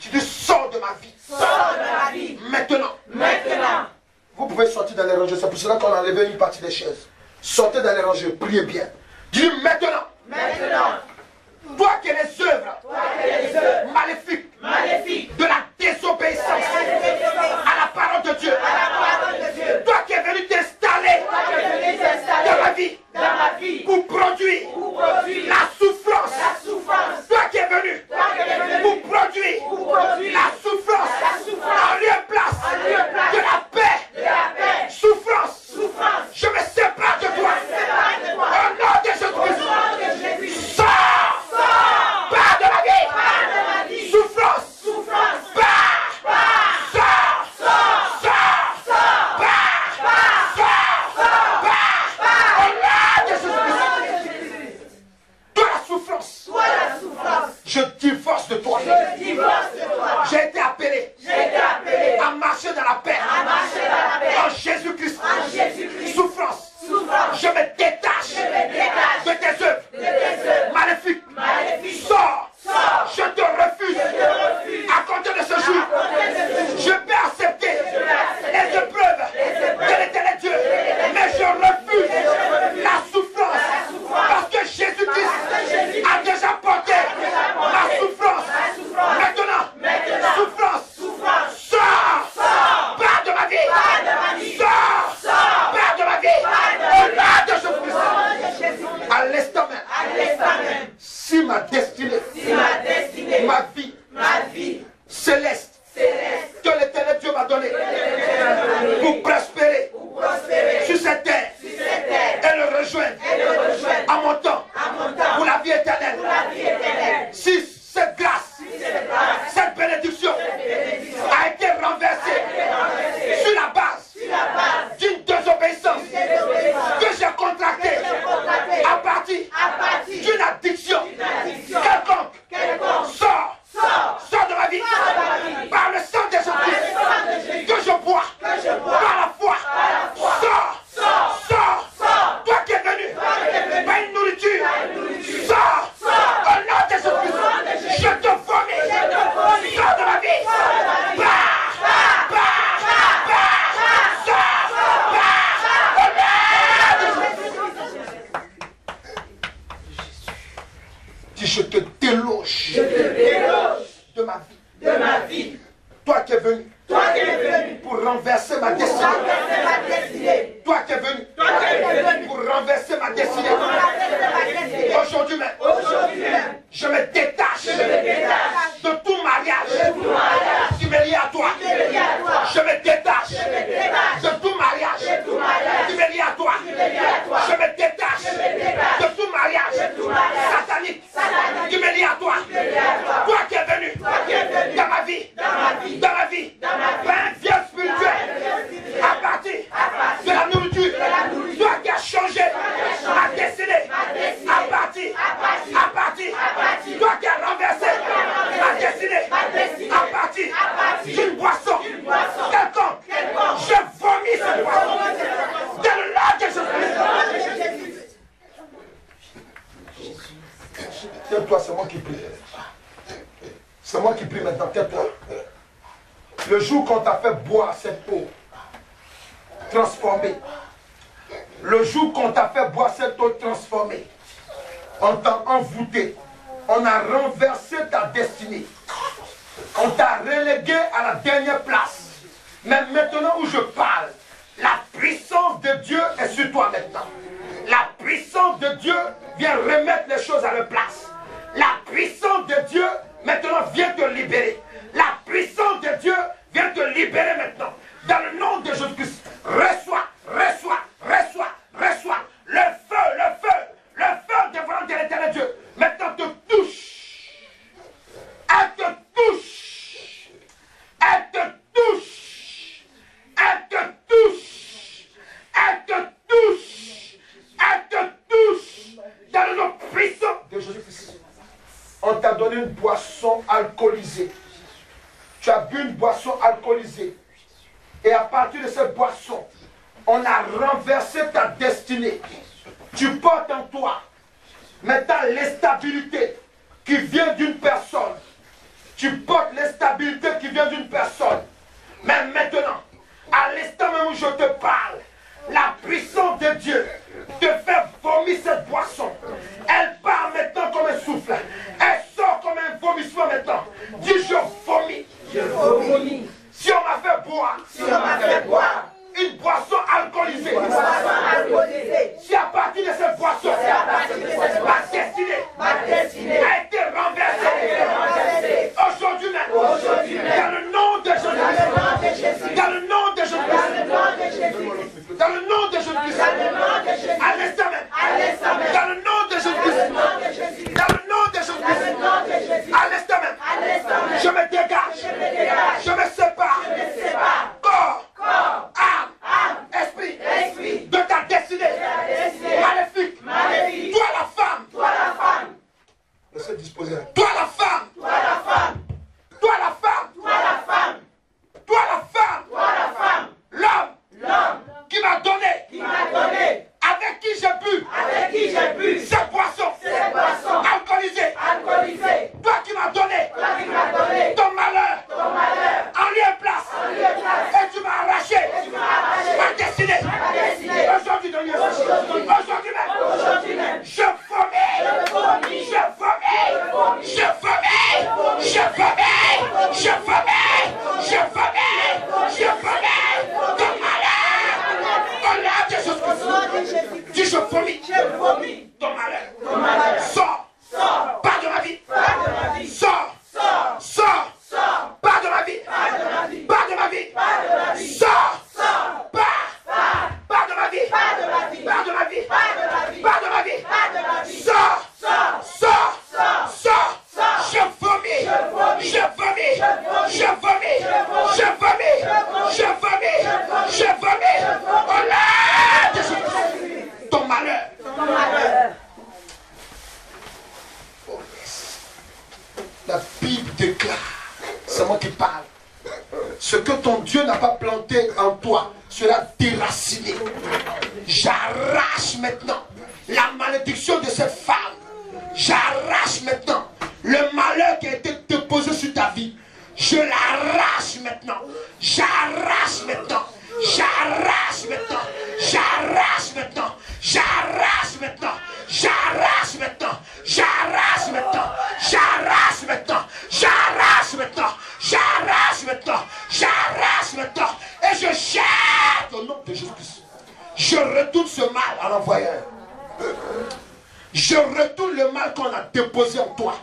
tu dis sors de ma vie. Sors de ma vie. Maintenant. Maintenant. Vous pouvez sortir dans les rangées. C'est pour cela qu'on a enlevé une partie des chaises. Sortez dans les rangées. Priez bien. Dis maintenant. Maintenant. Toi qui es les œuvres. Toi qui es les œuvres. Maléfiques. Maléfiques. De la désobéissance. À la parole de Dieu. À la parole de Dieu. Toi qui es venu t'installer. Toi qui es venu t'installer. Dans ma vie. Dans ma vie. Pour produire. Pour produire. La souffrance. La souffrance. Toi qui es venu. Toi qui es venu. Pour produire. Pour produire. La souffrance. En lieu de place, place de la paix, de la paix. Souffrance. Souffrance, je me sépare de toi, au nom de Jésus-Christ, sors, pars de ma vie, souffrance, pars, sors, sors, pars, au nom de Jésus-Christ, toi la souffrance, je divorce de toi, j'ai été appelé. À marcher dans la paix. En Jésus-Christ. Souffrance. Je me détache. De tes œuvres. Maléfique. Sors. Je te refuse. À compter de ce jour. Je peux accepter les épreuves de l'Éternel Dieu. Mais je refuse la souffrance. Parce que Jésus-Christ a déjà porté ma souffrance. Maintenant. Souffrance. Si ma destinée, si ma, destinée ma, vie, ma vie céleste, céleste que l'Éternel Dieu m'a donnée pour prospérer, pour prospérer sur cette terre, sur cette terre et le rejoindre, et le rejoindre à, mon temps, à mon temps pour la vie éternelle. Pour la vie éternelle. Si cette grâce, si cette, grâce cette, bénédiction, cette bénédiction a été renversée, a été renversée sur la base, base d'une désobéissance, désobéissance que j'ai contractée à partir, partir d'une addiction, addiction quelconque, quelconque sort, sort, sort de ma vie, de ma vie par le sang de Jésus-Christ que je bois, que je bois par la foi, par la foi sort, sort, sort, sort, toi qui es venu, toi qui es venu par une nourriture, par une nourriture sort, sort, sort, au nom de Jésus-Christ, je te vomis, sort de ma vie, pars, pars, pars, pars, sort, pars, au nom de Jésus-Christ. Je te déloge, je te déloge de ma vie, de ma vie. Toi qui es venu, toi qui es venu pour renverser ma destinée, destinée. Toi qui es venu, toi qui es venu pour renverser ma destinée. destinée. Aujourd'hui même, aujourd'hui même, je me détache, je me détache de tout mariage, de tout mariage qui me lie à toi. Je me détache, je me détache de tout mariage, de tout mariage qui me lie à toi. Je me détache, je me détache de tout mariage, de tout mariage satanique. Qui me lie à toi, toi qui es venu dans ma vie, dans ma vie, par un viol spirituel, à partir de la nourriture, toi qui as changé ma destinée, à partir, à partir, toi qui as renversé ma destinée, à partir d'une boisson, quelconque, je vomis cette boisson, dès le nom de Jésus-Christ. Tiens-toi, c'est moi qui prie. C'est moi qui prie maintenant, tiens-toi. Le jour qu'on t'a fait boire cette eau transformée, le jour qu'on t'a fait boire cette eau transformée, on t'a envoûté, on a renversé ta destinée, on t'a relégué à la dernière place, Mais maintenant où je parle, la puissance de Dieu est sur toi maintenant. La puissance de Dieu vient remettre les choses à leur place. La puissance de Dieu maintenant vient te libérer. La puissance de Dieu vient te libérer maintenant. Dans le nom de Jésus-Christ, reçois, reçois, reçois, reçois le feu, le feu, le feu dévorant de l'Éternel Dieu. Maintenant te touche. Elle te touche. Elle te touche. Elle te touche. Elle te touche. Elle te touche. Dans le nom puissant de Jésus-Christ. On t'a donné une boisson alcoolisée. Tu as bu une boisson alcoolisée. Et à partir de cette boisson, on a renversé ta destinée. Tu portes en toi maintenant l'instabilité qui vient d'une personne. Tu portes l'instabilité qui vient d'une personne. Mais maintenant, à l'instant même où je te parle, la puissance de Dieu te fait vomir cette boisson. Elle part maintenant comme un souffle. Elle sort comme un vomissement maintenant. Dis je vomis. Je vomis. Si on m'a fait boire, si on m'a fait boire une boisson alcoolisée, une boisson alcoolisée, si à partir de cette boisson, si à partir de cette ma destinée, ma destinée a été renversée, aujourd'hui même, aujourd'hui même, dans le nom de Jésus, dans le nom de Jésus, dans le nom de Jésus, à l'instant même, dans le nom de Jésus, dans le nom de Jésus, à l'instant même, je me dégage, je me sépare, corps, corps, âme, âme, esprit, esprit, de ta destinée, maléfique, maléfique, toi la femme, toi la femme, laissez disposer, toi la femme, toi la femme, toi la femme, toi la femme, toi la femme, toi la femme, l'homme, l'homme, qui m'a donné, qui m'a donné, avec qui j'ai bu, avec qui j'ai bu, cette boisson, cette boisson, alcoolisée, alcoolisée, toi qui m'as donné, toi qui m'as donné, ton malheur, ton malheur, en lieu et place, en lieu et place, et tu m'as arraché, et tu m'as arraché, ma destinée, ma destinée, aujourd'hui dans le aujourd'hui, aujourd'hui même, aujourd'hui même, je vomis, je vomis, je vomis, je vomis, je vomis, je vomis, je vomis, ton malheur, ton lave de Jésus-Christ, dis je vomis, je vomis, ton malheur, ton malheur, sors, sors, pas de ma vie, pas de ma vie, sors, sors, sors, sors, pas de ma vie, pas de ma vie, pas de ma vie, pas de ma vie, sors, sors, pas, pas de ma vie, pas de ma vie, pas de ma vie, pas de ma vie, pas de ma vie, pas de ma vie, sors, sors, sors, sors, sors, je vomis, je vomis, je vomis, je vomis, je vomis, je vomis, au nom de Jésus, ton malheur, ton malheur. La Bible déclare, c'est moi qui parle, ce que ton Dieu n'a pas planté en toi sera déraciné. J'arrache maintenant la malédiction de cette femme. J'arrache maintenant le malheur qui a été déposé sur ta vie. Je l'arrache maintenant. J'arrache maintenant. J'arrache maintenant. J'arrache maintenant. J'arrache maintenant. J'arrache maintenant. J'arrache maintenant. J'arrache maintenant. J'arrache maintenant. J'arrache maintenant. J'arrache maintenant. Et je jette au nom de Jésus-Christ. Je retourne ce mal à l'envoyeur. Je retourne le mal qu'on a déposé en toi.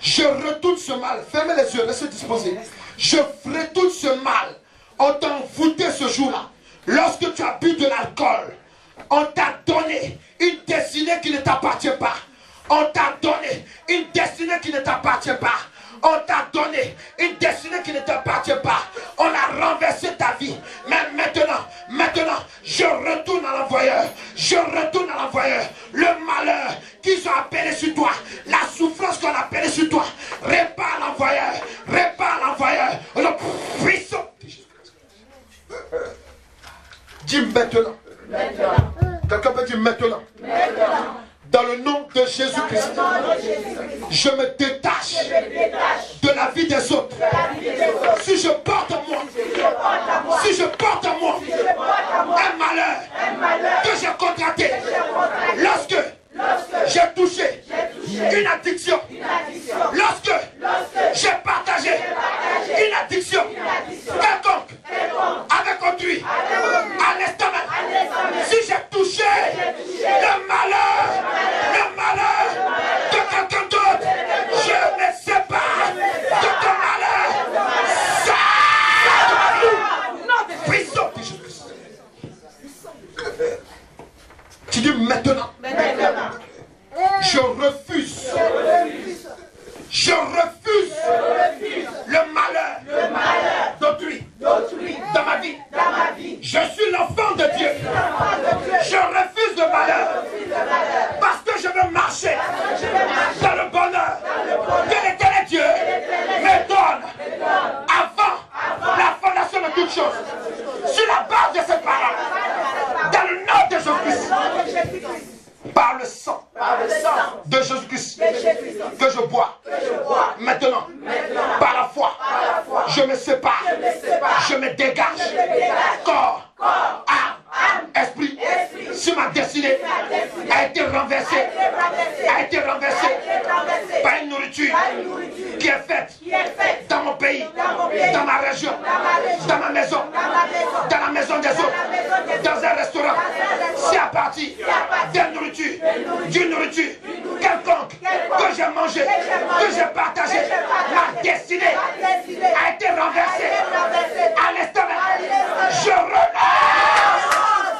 Je retourne ce mal. Fermez les yeux, laissez disposer. Je retourne ce mal. On t'a envoûté ce jour-là. Lorsque tu as bu de l'alcool, on t'a donné une destinée qui ne t'appartient pas. On t'a donné une destinée qui ne t'appartient pas. On t'a donné une destinée qui ne t'appartient pas. On a renversé ta vie. Mais maintenant, maintenant, je retourne à l'envoyeur. Je retourne à l'envoyeur. Le malheur qu'ils ont appelé sur toi, la souffrance qu'on a appelée sur toi, répare l'envoyeur. Répare l'envoyeur. Le puissant. Dis maintenant. Maintenant. Quelqu'un peut dire maintenant. Maintenant. Dans le nom de Jésus-Christ, je me détache de la vie des autres. Si je porte en moi, si je porte en moi un malheur que j'ai contracté, lorsque j'ai touché une addiction, lorsque j'ai partagé une addiction quelconque, chose sur la base de ses paroles, dans le nom de Jésus-Christ, par le sang, par le sang de Jésus-Christ que je bois. Maintenant, par la foi, je me sépare, je me dégage, corps, âme, esprit, si ma destinée a été renversée, a été renversée par une nourriture qui est faite dans mon pays, dans ma région, dans ma maison, dans la maison des autres, dans un restaurant, c'est à partir d'une nourriture, d'une nourriture quelconque que j'ai mangé, que j'ai partagé, ma destinée a été renversée. À l'instant, je relâche.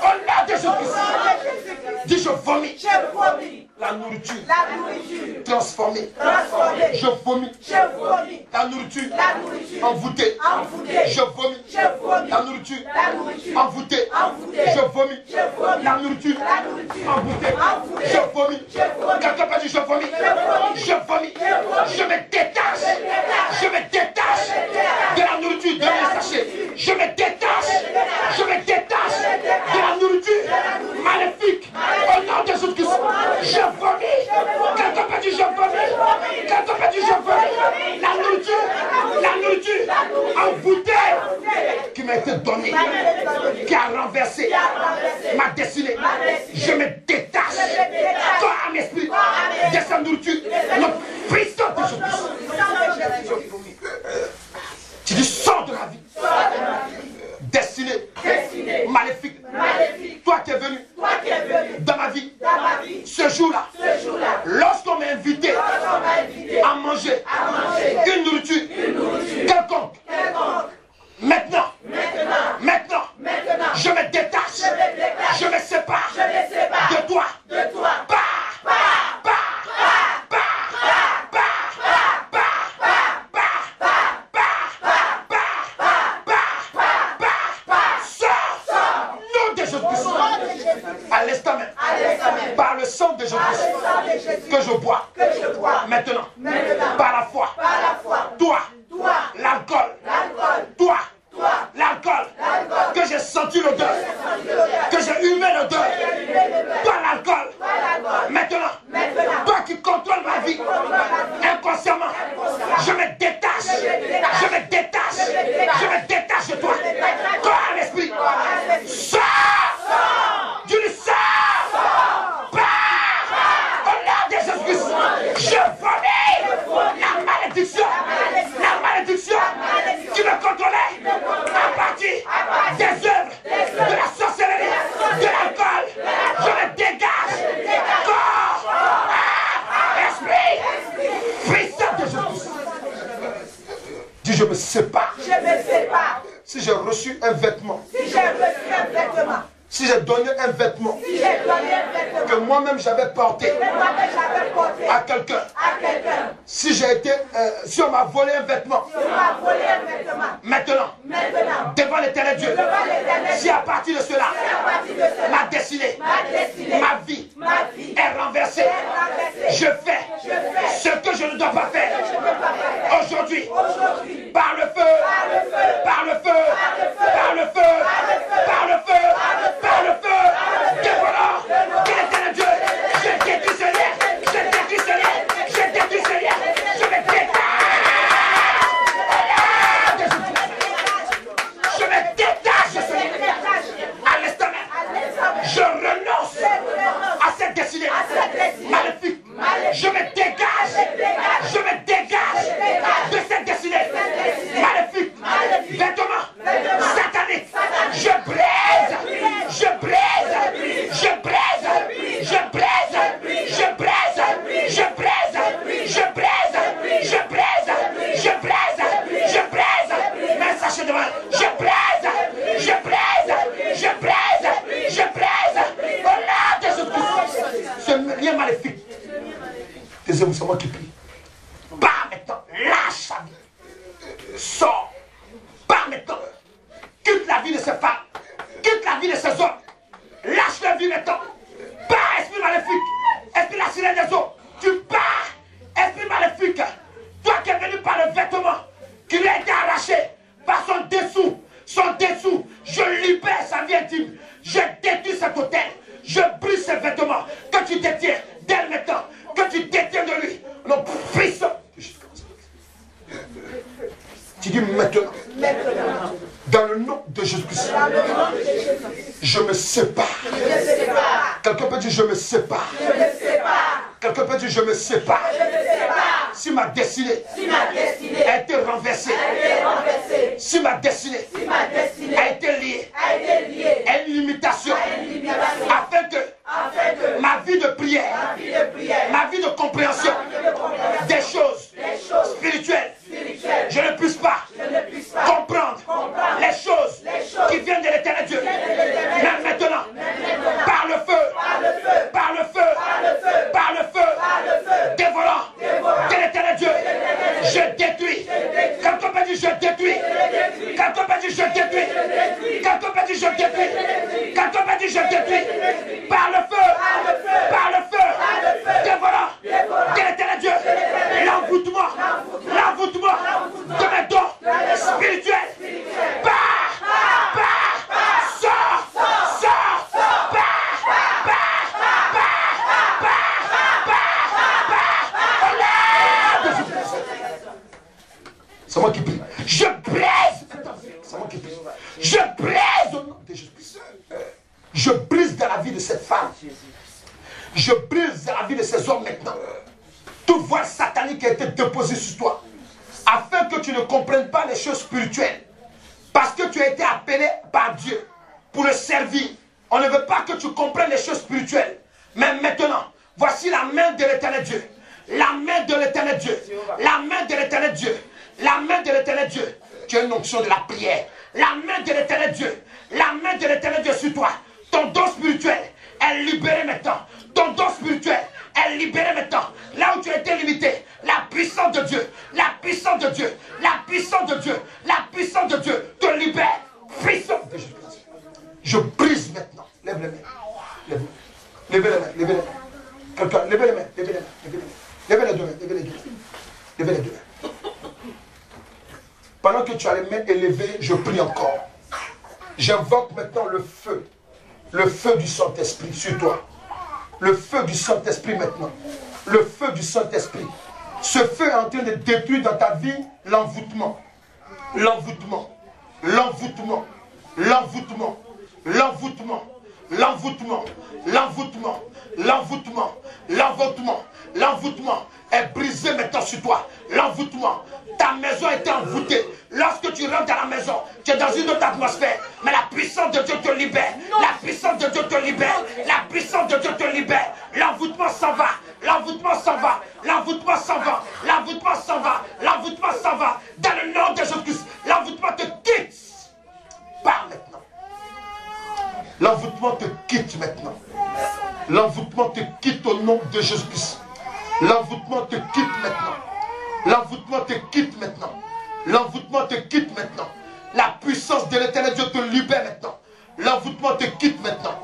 Au-delà de Jésus-Christ, dis je vomis, je vomis la nourriture, la nourriture transformée, transformée. Je vomis, je vomis la nourriture, la nourriture envoûtée, envoûtée. Je vomis, je vomis la nourriture, la nourriture envoûtée, envoûtée. Je vomis, je vomis la nourriture, la nourriture envoûtée, envoûtée. Je vomis, je vomis. Quelqu'un peut dire je vomis, je vomis, je me détache, je me détache de la nourriture de mes sachets, je me détache, je me détache de la nourriture maléfique au nom de Jésus-Christ. Je vomis, quand on peut dire je vomis, quand on peut dire je vomis, la nourriture, la nourriture envoûtée qui m'a été donnée, qui a renversé ma destinée. Je me détache, toi à mon esprit, de sa nourriture, le puissant de Jésus-Christ. Tu dis sors de la vie, destinée, destiné, maléfique, maléfique. Toi qui es venu, toi qui es venu dans ma vie, dans ma vie. Ce jour-là, jour lorsqu'on m'a invité, invité à manger, à manger une, nourriture, une nourriture quelconque, quelconque. Maintenant, maintenant, maintenant, maintenant, je me détache, je me, détache, je me, sépare, je me sépare de toi, de toi. Par, par, par, par, par, par, par. À l'instant même, par le sang de Jésus-Christ que je bois, maintenant, par la foi, toi, l'alcool, toi, l'alcool, que j'ai senti l'odeur, que j'ai humé l'odeur, toi l'alcool, maintenant, toi qui contrôle ma vie, inconsciemment, je me détache, je me détache, je me détache de toi, toi à l'esprit, sors, tu le sors, pars, au nom de Jésus-Christ, je vomis la malédiction, la malédiction qui me contrôlait à partir des œuvres, de la sorcellerie, de l'alcool, je me dégage, corps, âme, esprit, puissant de Jésus-Christ. Dis je me sépare. Je me sépare. Si j'ai reçu un vêtement. Si j'ai reçu un vêtement. Si j'ai donné un vêtement, si donné un vêtement que moi-même j'avais porté, moi porté à quelqu'un, quelqu si j'ai été, euh, si on m'a volé un vêtement, si volé un vêtement maintenant, maintenant, devant l'éternel Dieu, si à partir de cela, si partir de cela ma, destinée, ma destinée, ma vie, ma vie est renversée, est renversée je, fais je fais ce que je ne dois pas faire, faire. Aujourd'hui, Aujourd par le feu, par le feu, par le feu, par le feu, par le feu, dévolant, que l'éternel Dieu, je détruis ce lien, je détruis ce lien, je détruis ce lien, je me détache, je me détache, à l'instant même, je renonce à cette destinée maléfique, je me dégage, je me dégage de cette destinée maléfique, vêtements sataniques, je brise. Je brise, je brise, je brise, je brise, je brise, je brise, je brise, je brise, je brise, mais sachez devant, je brise, je brise, je brise, je brise, au nom de Jésus-Christ, ce lien maléfique. Désolé, c'est moi qui prie. Pas maintenant, lâche sa vie. Sors. Pas maintenant. Quitte la vie de ces femmes. Quitte la vie de ces hommes. Lâche la vie maintenant. Pars, esprit maléfique. Esprit la sirène des eaux. Tu pars, esprit maléfique. Toi qui es venu par le vêtement qui lui a été arraché par son dessous. serviette. Je détruis cet hôtel. Je brise ses vêtements. Que tu détiens dès maintenant. Que tu détiens de lui. Le fils. Tu dis maintenant. Dans le nom de Jésus-Christ. Je me sépare. Quelqu'un peut dire je me sépare. Quelqu'un peut dire je me sépare. Si ma destinée a été renversée, si ma destinée a été liée à une limitation, afin que ma vie de prière, ma vie de compréhension des choses spirituelles, je ne puisse pas comprendre les choses qui viennent de l'éternel Dieu. Même maintenant, par le feu, par le feu, par le feu, dévolant de l'éternel Dieu, je détruis. Quand on peut dire je détruis, quand on peut dire je détruis, quand on peut dire je détruis, quand on peut dire je détruis, par le feu, par le feu, dévolant de l'éternel Dieu, l'envoûtement, l'envoûtement de mes dons spirituels, par, par, sort, sort, par, par, par, par, par, par, par, c'est moi qui prie. Je brise. C'est moi qui prie. Je brise au nom de Jésus-Christ. Je brise dans la vie de cette femme. Je brise dans la vie de ces hommes maintenant. Tout voile satanique a été déposé sur toi. Afin que tu ne comprennes pas les choses spirituelles. Parce que tu as été appelé par Dieu pour le servir. On ne veut pas que tu comprennes les choses spirituelles. Mais maintenant, voici la main de l'éternel Dieu. La main de l'éternel Dieu. La main de l'éternel Dieu. La main de l'éternel Dieu. Tu as une onction de la prière. La main de l'éternel Dieu. La main de l'éternel Dieu sur toi. Ton don spirituel est libéré maintenant. Ton don spirituel est libéré maintenant. Là où tu as été limité, la puissance de Dieu, la puissance de Dieu, la puissance de Dieu, la puissance de Dieu te libère. Puissance de Dieu. Je brise maintenant. Lève les mains. Lève les mains. Lève les mains. Quelqu'un, lève les mains. Lève les mains. Lève les mains. Lève les deux mains. Lève les deux mains. Lève les deux mains. Pendant que tu as les mains élevées, je prie encore. J'invoque maintenant le feu. Le feu du Saint-Esprit sur toi. Le feu du Saint-Esprit maintenant. Le feu du Saint-Esprit. Ce feu est en train de détruire dans ta vie l'envoûtement. L'envoûtement. L'envoûtement. L'envoûtement. L'envoûtement. L'envoûtement. L'envoûtement. L'envoûtement. L'envoûtement. L'envoûtement est brisé maintenant sur toi. L'envoûtement. Ta maison était envoûtée. Lorsque tu rentres dans la maison, tu es dans une autre atmosphère. Mais la puissance de Dieu te libère. La puissance de Dieu te libère. La puissance de Dieu te libère. L'envoûtement s'en va. L'envoûtement s'en va. L'envoûtement s'en va. L'envoûtement s'en va. L'envoûtement s'en va. Dans le nom de Jésus-Christ, l'envoûtement te quitte. Pars maintenant. L'envoûtement te quitte maintenant. L'envoûtement te quitte au nom de Jésus-Christ. L'envoûtement te quitte maintenant. L'envoûtement te quitte maintenant. L'envoûtement te quitte maintenant. La puissance de l'éternel Dieu te libère maintenant. L'envoûtement te quitte maintenant.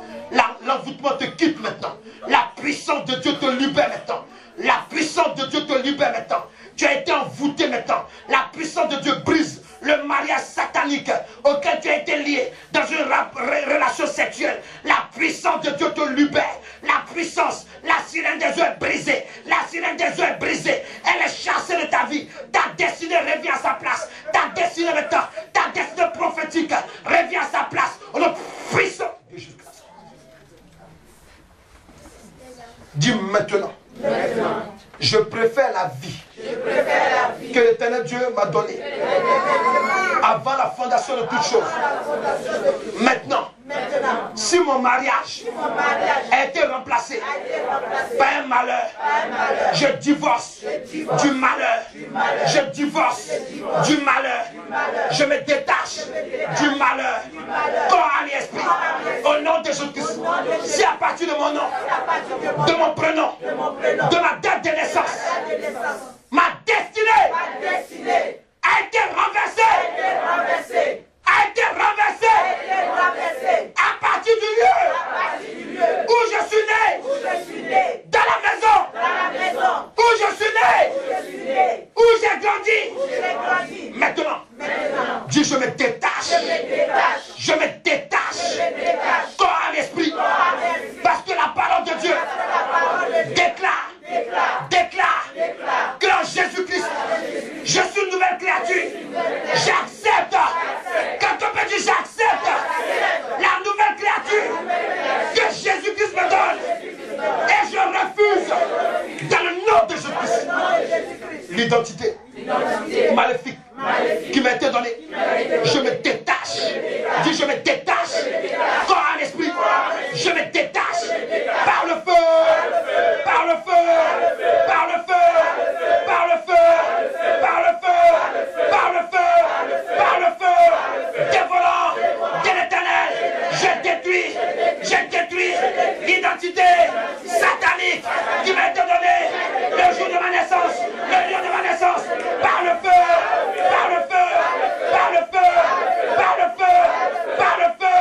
L'envoûtement te quitte maintenant. La puissance de Dieu te libère maintenant. La puissance de Dieu te libère maintenant. Tu as été envoûté maintenant. La puissance de Dieu brise le mariage satanique auquel tu as été lié dans une relation sexuelle. La puissance de Dieu te libère. La puissance, la sirène des eaux est brisée. La sirène des eaux est brisée. Elle est chassée de ta vie. Ta destinée revient à sa place. Ta destinée maintenant, ta destinée prophétique revient à sa place. On a puissance. Dis maintenant. Maintenant. Je préfère la vie, je préfère la vie que l'éternel Dieu m'a donnée avant la fondation de toutes choses. Maintenant, Maintenant, si mon mariage, si mon mariage a, été a été remplacé par un malheur, par un malheur je, divorce je divorce du malheur, du malheur je, divorce je divorce du malheur, du malheur je me détache, je me détache du, malheur, du malheur, corps à l'esprit, au nom de Jésus-Christ. Si à partir de mon nom, de mon prénom, de, mon prénom, de ma date de naissance, de date de naissance ma, destinée ma destinée a été renversée, a été renversée a été renversé à partir du lieu où je suis né, dans la maison où je suis né, où j'ai grandi. Maintenant, Dieu, je me détache, je me détache l'identité maléfique, maléfique qui m'a été donnée. Je me détache. Dis, je me détache. Corps à l'esprit. Je me détache. Par le feu. Par le feu. Par le feu. Par le feu. Par le feu. Par le feu. Par le feu. Dévolant de l'Éternel. Je détruis. Je détruis l'identité satanique qui m'a été donnée le jour de ma naissance. Le jour de ma naissance. Par le feu. Par le feu. Par le feu. Par le feu. Par le feu.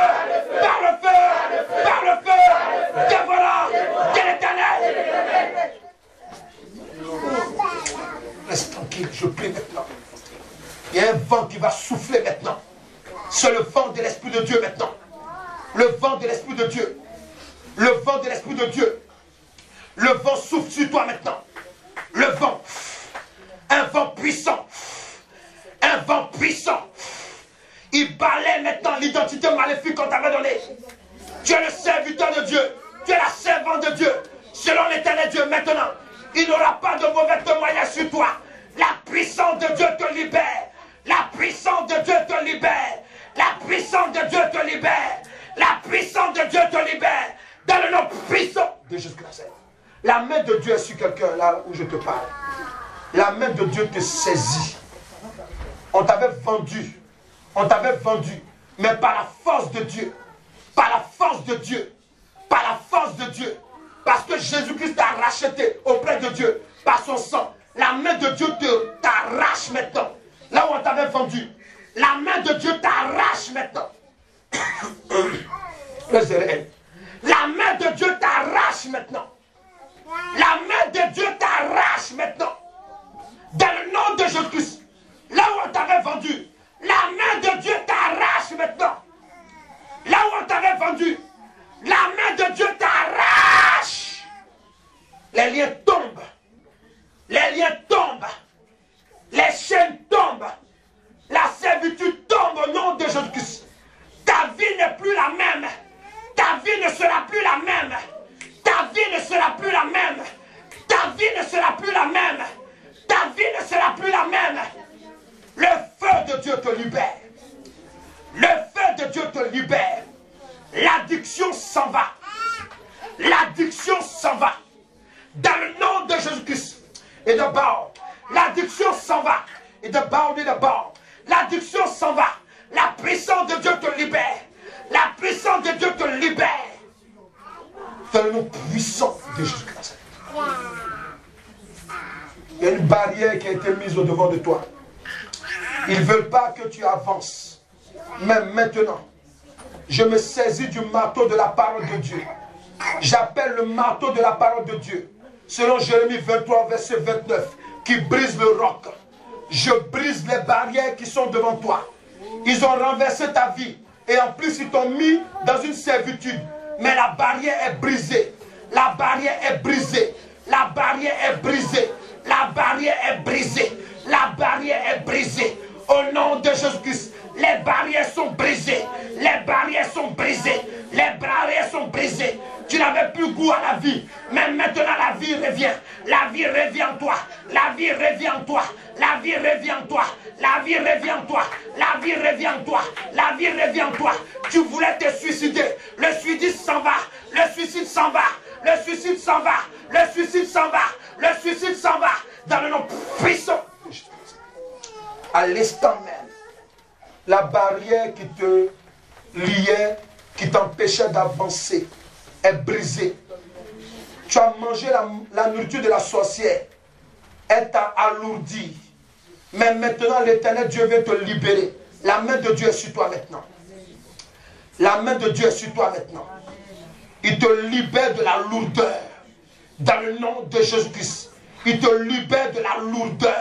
Par le feu. Par le feu. Dévolant de l'Éternel. Reste tranquille, je prie maintenant. Il y a un vent qui va souffler maintenant. C'est le vent de l'Esprit de Dieu maintenant. Le vent de l'Esprit de Dieu. Le vent de l'Esprit de Dieu. Le vent souffle sur toi maintenant. Le vent. Un vent puissant. Un vent puissant. Il balaie maintenant l'identité maléfique qu'on t'avait donnée. Tu es le serviteur de Dieu. Tu es la servante de Dieu. Selon l'Éternel Dieu maintenant. Il n'aura pas de mauvais témoignage sur toi. La puissance de Dieu te libère. La puissance de Dieu te libère. La puissance de Dieu te libère. La puissance de Dieu te libère. Dans le nom puissant de Jésus-Christ. La main de Dieu est sur quelqu'un là où je te parle. La main de Dieu te saisit. On t'avait vendu. On t'avait vendu. Mais par la force de Dieu. Par la force de Dieu. Par la force de Dieu. Parce que Jésus-Christ t'a racheté auprès de Dieu par son sang. La main de Dieu t'arrache maintenant. Là où on t'avait vendu. La main de Dieu t'arrache maintenant. La main de Dieu t'arrache maintenant. La main de Dieu t'arrache maintenant. Dans le nom de Jésus-Christ. Là où on t'avait vendu. La main de Dieu t'arrache maintenant. Là où on t'avait vendu. La main de Dieu t'arrache. Les liens tombent. Les liens tombent. Les chaînes tombent. La servitude tombe au nom de Jésus-Christ. Ta vie n'est plus la même. Ta vie ne sera plus la même. Ta vie ne sera plus la même. Ta vie ne sera plus la même. Ta vie ne sera plus la même. Le feu de Dieu te libère. Le feu de Dieu te libère. L'addiction s'en va. L'addiction s'en va. Dans le nom de Jésus-Christ. Et de bord. L'addiction s'en va. Et de bord et de bord. L'addiction s'en va. La puissance de Dieu te libère. La puissance de Dieu te libère. Dans le nom puissant de Jésus-Christ. Il y a une barrière qui a été mise au devant de toi. Ils ne veulent pas que tu avances. Mais maintenant, je me saisis du marteau de la parole de Dieu. J'appelle le marteau de la parole de Dieu. Selon Jérémie vingt-trois, verset vingt-neuf, qui brise le roc. Je brise les barrières qui sont devant toi. Ils ont renversé ta vie. Et en plus, ils t'ont mis dans une servitude. Mais la barrière est brisée. La barrière est brisée. La barrière est brisée. La barrière est brisée. La barrière est brisée. Au nom de Jésus-Christ, les barrières sont brisées. Les barrières sont brisées. Les barrières sont brisées. Tu n'avais plus goût à la vie. Mais maintenant, la vie revient. La vie revient en toi. La vie revient en toi. La vie revient en toi. La vie revient en toi. La vie revient en toi. La vie revient en toi. Tu voulais te suicider. Le suicide s'en va. Le suicide s'en va. Le suicide s'en va. Le suicide s'en va. Le suicide s'en va. Dans le nom puissant. À l'instant même, la barrière qui te liait, qui t'empêchait d'avancer, est brisée. Tu as mangé la, la nourriture de la sorcière. Elle t'a alourdi. Mais maintenant, l'Éternel Dieu veut te libérer. La main de Dieu est sur toi maintenant. La main de Dieu est sur toi maintenant. Il te libère de la lourdeur. Dans le nom de Jésus-Christ. Il te libère de la lourdeur.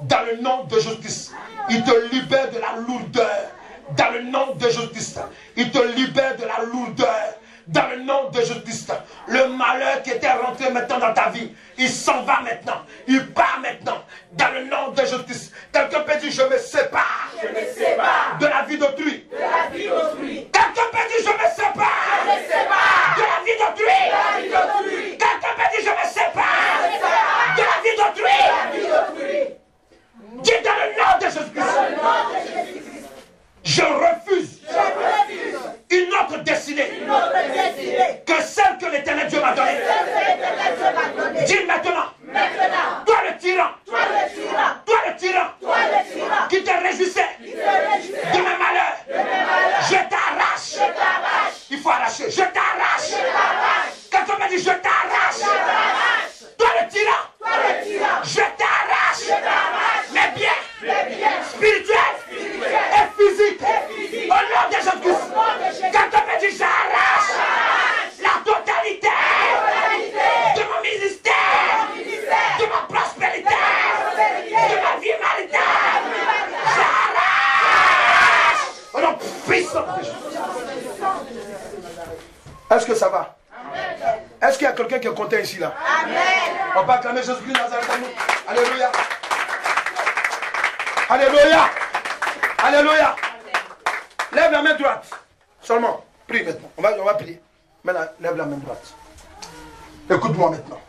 Dans le nom de Jésus-Christ. Il te libère de la lourdeur. Dans le nom de Jésus-Christ. Il te libère de la lourdeur. Dans le nom de Jésus-Christ. Le malheur qui était rentré maintenant dans ta vie, il s'en va maintenant. Il part maintenant. Dans le nom de Jésus-Christ. Quelqu'un peut dire, je me sépare. Je me sépare. De la vie d'autrui. De la vie d'autrui. Quelqu'un peut dire, je me sépare. Je me sépare. De la vie d'autrui. De la vie d'autrui. Quelqu'un peut dire, je me sépare. Je me sépare. De la vie d'autrui. De la vie d'autrui. Je refuse, je refuse une autre destinée, une autre destinée que celle que l'Éternel Dieu m'a donnée. Donné. Dis maintenant, maintenant, toi le tyran, toi le tyran, toi le tyran, toi le tyran qui te réjouissais de mes malheurs, de mes malheurs, je t'arrache, il faut arracher, je t'arrache. Quand on me dit je t'arrache, toi le tyran, toi le tyran, je t'arrache les biens, les biens spirituels. Physique. Physique. Au nom de Jésus-Christ, quand on me dit j'arrache la totalité, la totalité de mon ministère, de, ministère, de ma prospérité, de ma vie maritale, j'arrache au nom puissant de Jésus. Est-ce que ça va? Est-ce qu'il y a quelqu'un qui est content ici là? Amen. On peut acclamer Jésus-Christ Nazareth. Alléluia. Alléluia. Alléluia. Lève la main droite. Seulement, prie maintenant. On va, on va prier. Maintenant, lève la main droite. Écoute-moi maintenant.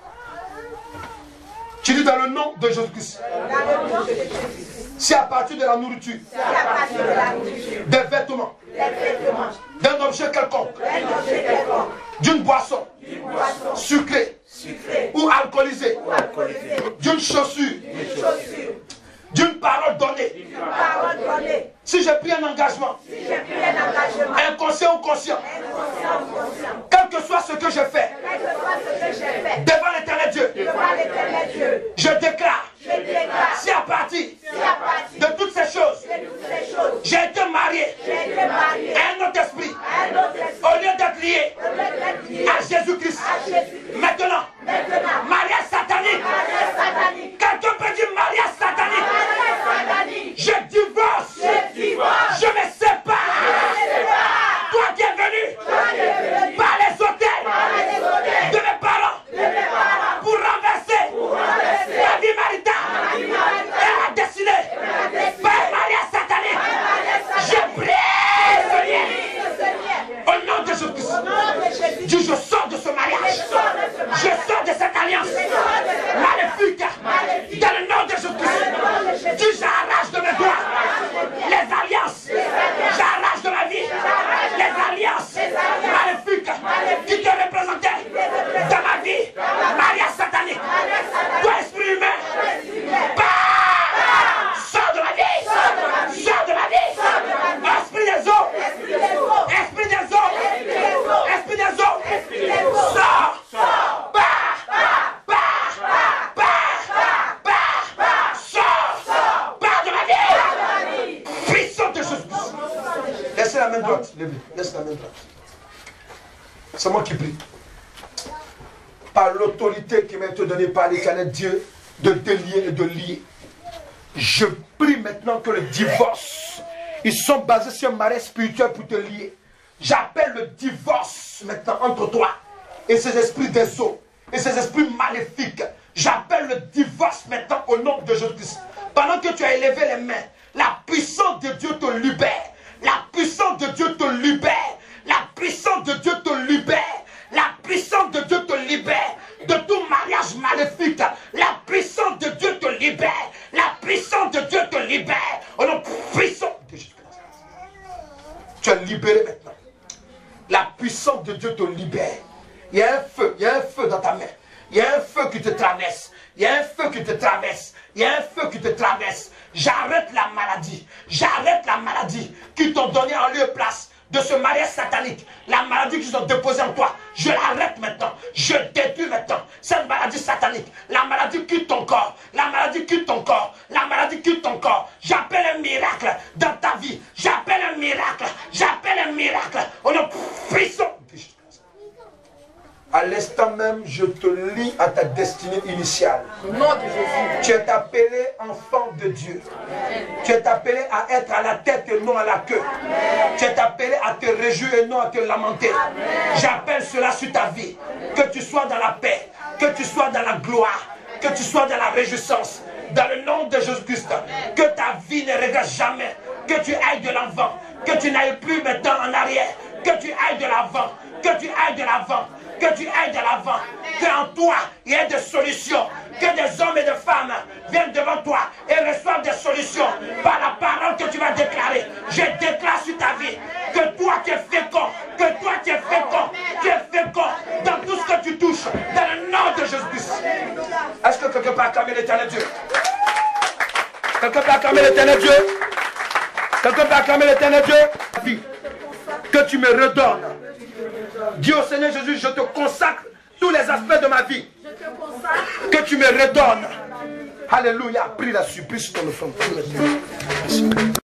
Tu dis dans le nom de Jésus-Christ. C'est à partir de la nourriture, des vêtements, d'un objet quelconque, d'une boisson sucrée ou alcoolisée, d'une chaussure, d'une parole donnée. donnée. Si j'ai pris un engagement, si inconscient ou conscient, quel que soit ce que je fais, que que devant l'Éternel Dieu, Dieu, je déclare, je déclare si à partir si de, de toutes ces choses, choses j'ai été marié à un autre esprit, un autre esprit au lieu d'être lié, lié à Jésus-Christ. Jésus maintenant, maintenant mariage satanique, satanique. Quelqu'un peut dire mariage satanique. Je divorce, je, divorce. Je, me je me sépare. Toi qui es venu, toi qui es venu par les hôtels de mes parents, de mes parents pour renverser, pour renverser la vie maritale et la destinée par un mariage satanique. Je prie, au nom de Jésus-Christ, dis je sors de ce mariage, je sors de cette alliance maléfique dans le nom de Jésus-Christ. Dis j'arrache de mes doigts les alliances, j'arrache de ma vie les alliances maléfiques qui te représentaient dans ma vie, mariage satanique. Toi esprit humain, pars, sors de ma vie, sors de ma vie, esprit des eaux, esprit des eaux, esprit des eaux, sors, pars, pars, pars, pars, pars, sors, pars de ma vie, puissant de Jésus. Laissez la main droite, levez, laissez la main droite. C'est moi qui prie. Par l'autorité qui m'a été donnée par l'Éternel Dieu de délier et de lier. Je prie maintenant que le divorce, ils sont basés sur un mariage spirituel pour te lier. J'appelle le divorce maintenant entre toi et ces esprits des eaux et ces esprits maléfiques. J'appelle le divorce maintenant au nom de Jésus-Christ. Pendant que tu as élevé les mains, la puissance de Dieu te libère. La puissance de Dieu te libère. La puissance de Dieu te libère. La puissance de Dieu te libère de tout mariage maléfique. La puissance de Dieu te libère. La puissance de Dieu te libère. Au nom puissant de Jésus-Christ. Tu es libéré maintenant. La puissance de Dieu te libère. Il y a un feu, il y a un feu dans ta main. Il y a un feu qui te traverse. Il y a un feu qui te traverse. Il y a un feu qui te traverse. J'arrête la maladie. J'arrête la maladie qui t'ont donné en lieu et place de ce mariage satanique. La maladie qu'ils ont déposée en toi, je l'arrête maintenant. Je détruis maintenant cette maladie satanique. La maladie quitte ton corps. La maladie quitte ton corps. La maladie quitte ton corps. J'appelle un miracle dans ta vie. J'appelle un miracle. J'appelle un miracle. Au nom puissant. À l'instant même, je te lie à ta destinée initiale. Au nom de Jésus. Tu es appelé enfant de Dieu. Amen. Tu es appelé à être à la tête et non à la queue. Amen. Tu es appelé à te réjouir et non à te lamenter. J'appelle cela sur ta vie. Amen. Que tu sois dans la paix, que tu sois dans la gloire, que tu sois dans la réjouissance. Dans le nom de Jésus-Christ, que ta vie ne regrette jamais, que tu ailles de l'avant, que tu n'ailles plus maintenant en arrière, que tu ailles de l'avant, que tu ailles de l'avant. que tu ailles de l'avant, qu'en toi il y ait des solutions, que des hommes et des femmes viennent devant toi et reçoivent des solutions par la parole que tu vas déclarer. Je déclare sur ta vie que toi qui es fécond, que toi qui es fécond, tu es fécond dans tout ce que tu touches, dans le nom de Jésus-Christ. Est-ce que quelqu'un peut acclamer l'Éternel Dieu? Quelqu'un peut acclamer l'Éternel Dieu? Quelqu'un peut acclamer l'Éternel Dieu? Que tu me redonnes. Dis au Seigneur Jésus, je te consacre tous les aspects de ma vie. Je te consacre. Que tu me redonnes. Alléluia. Prie la supplice sur ton front.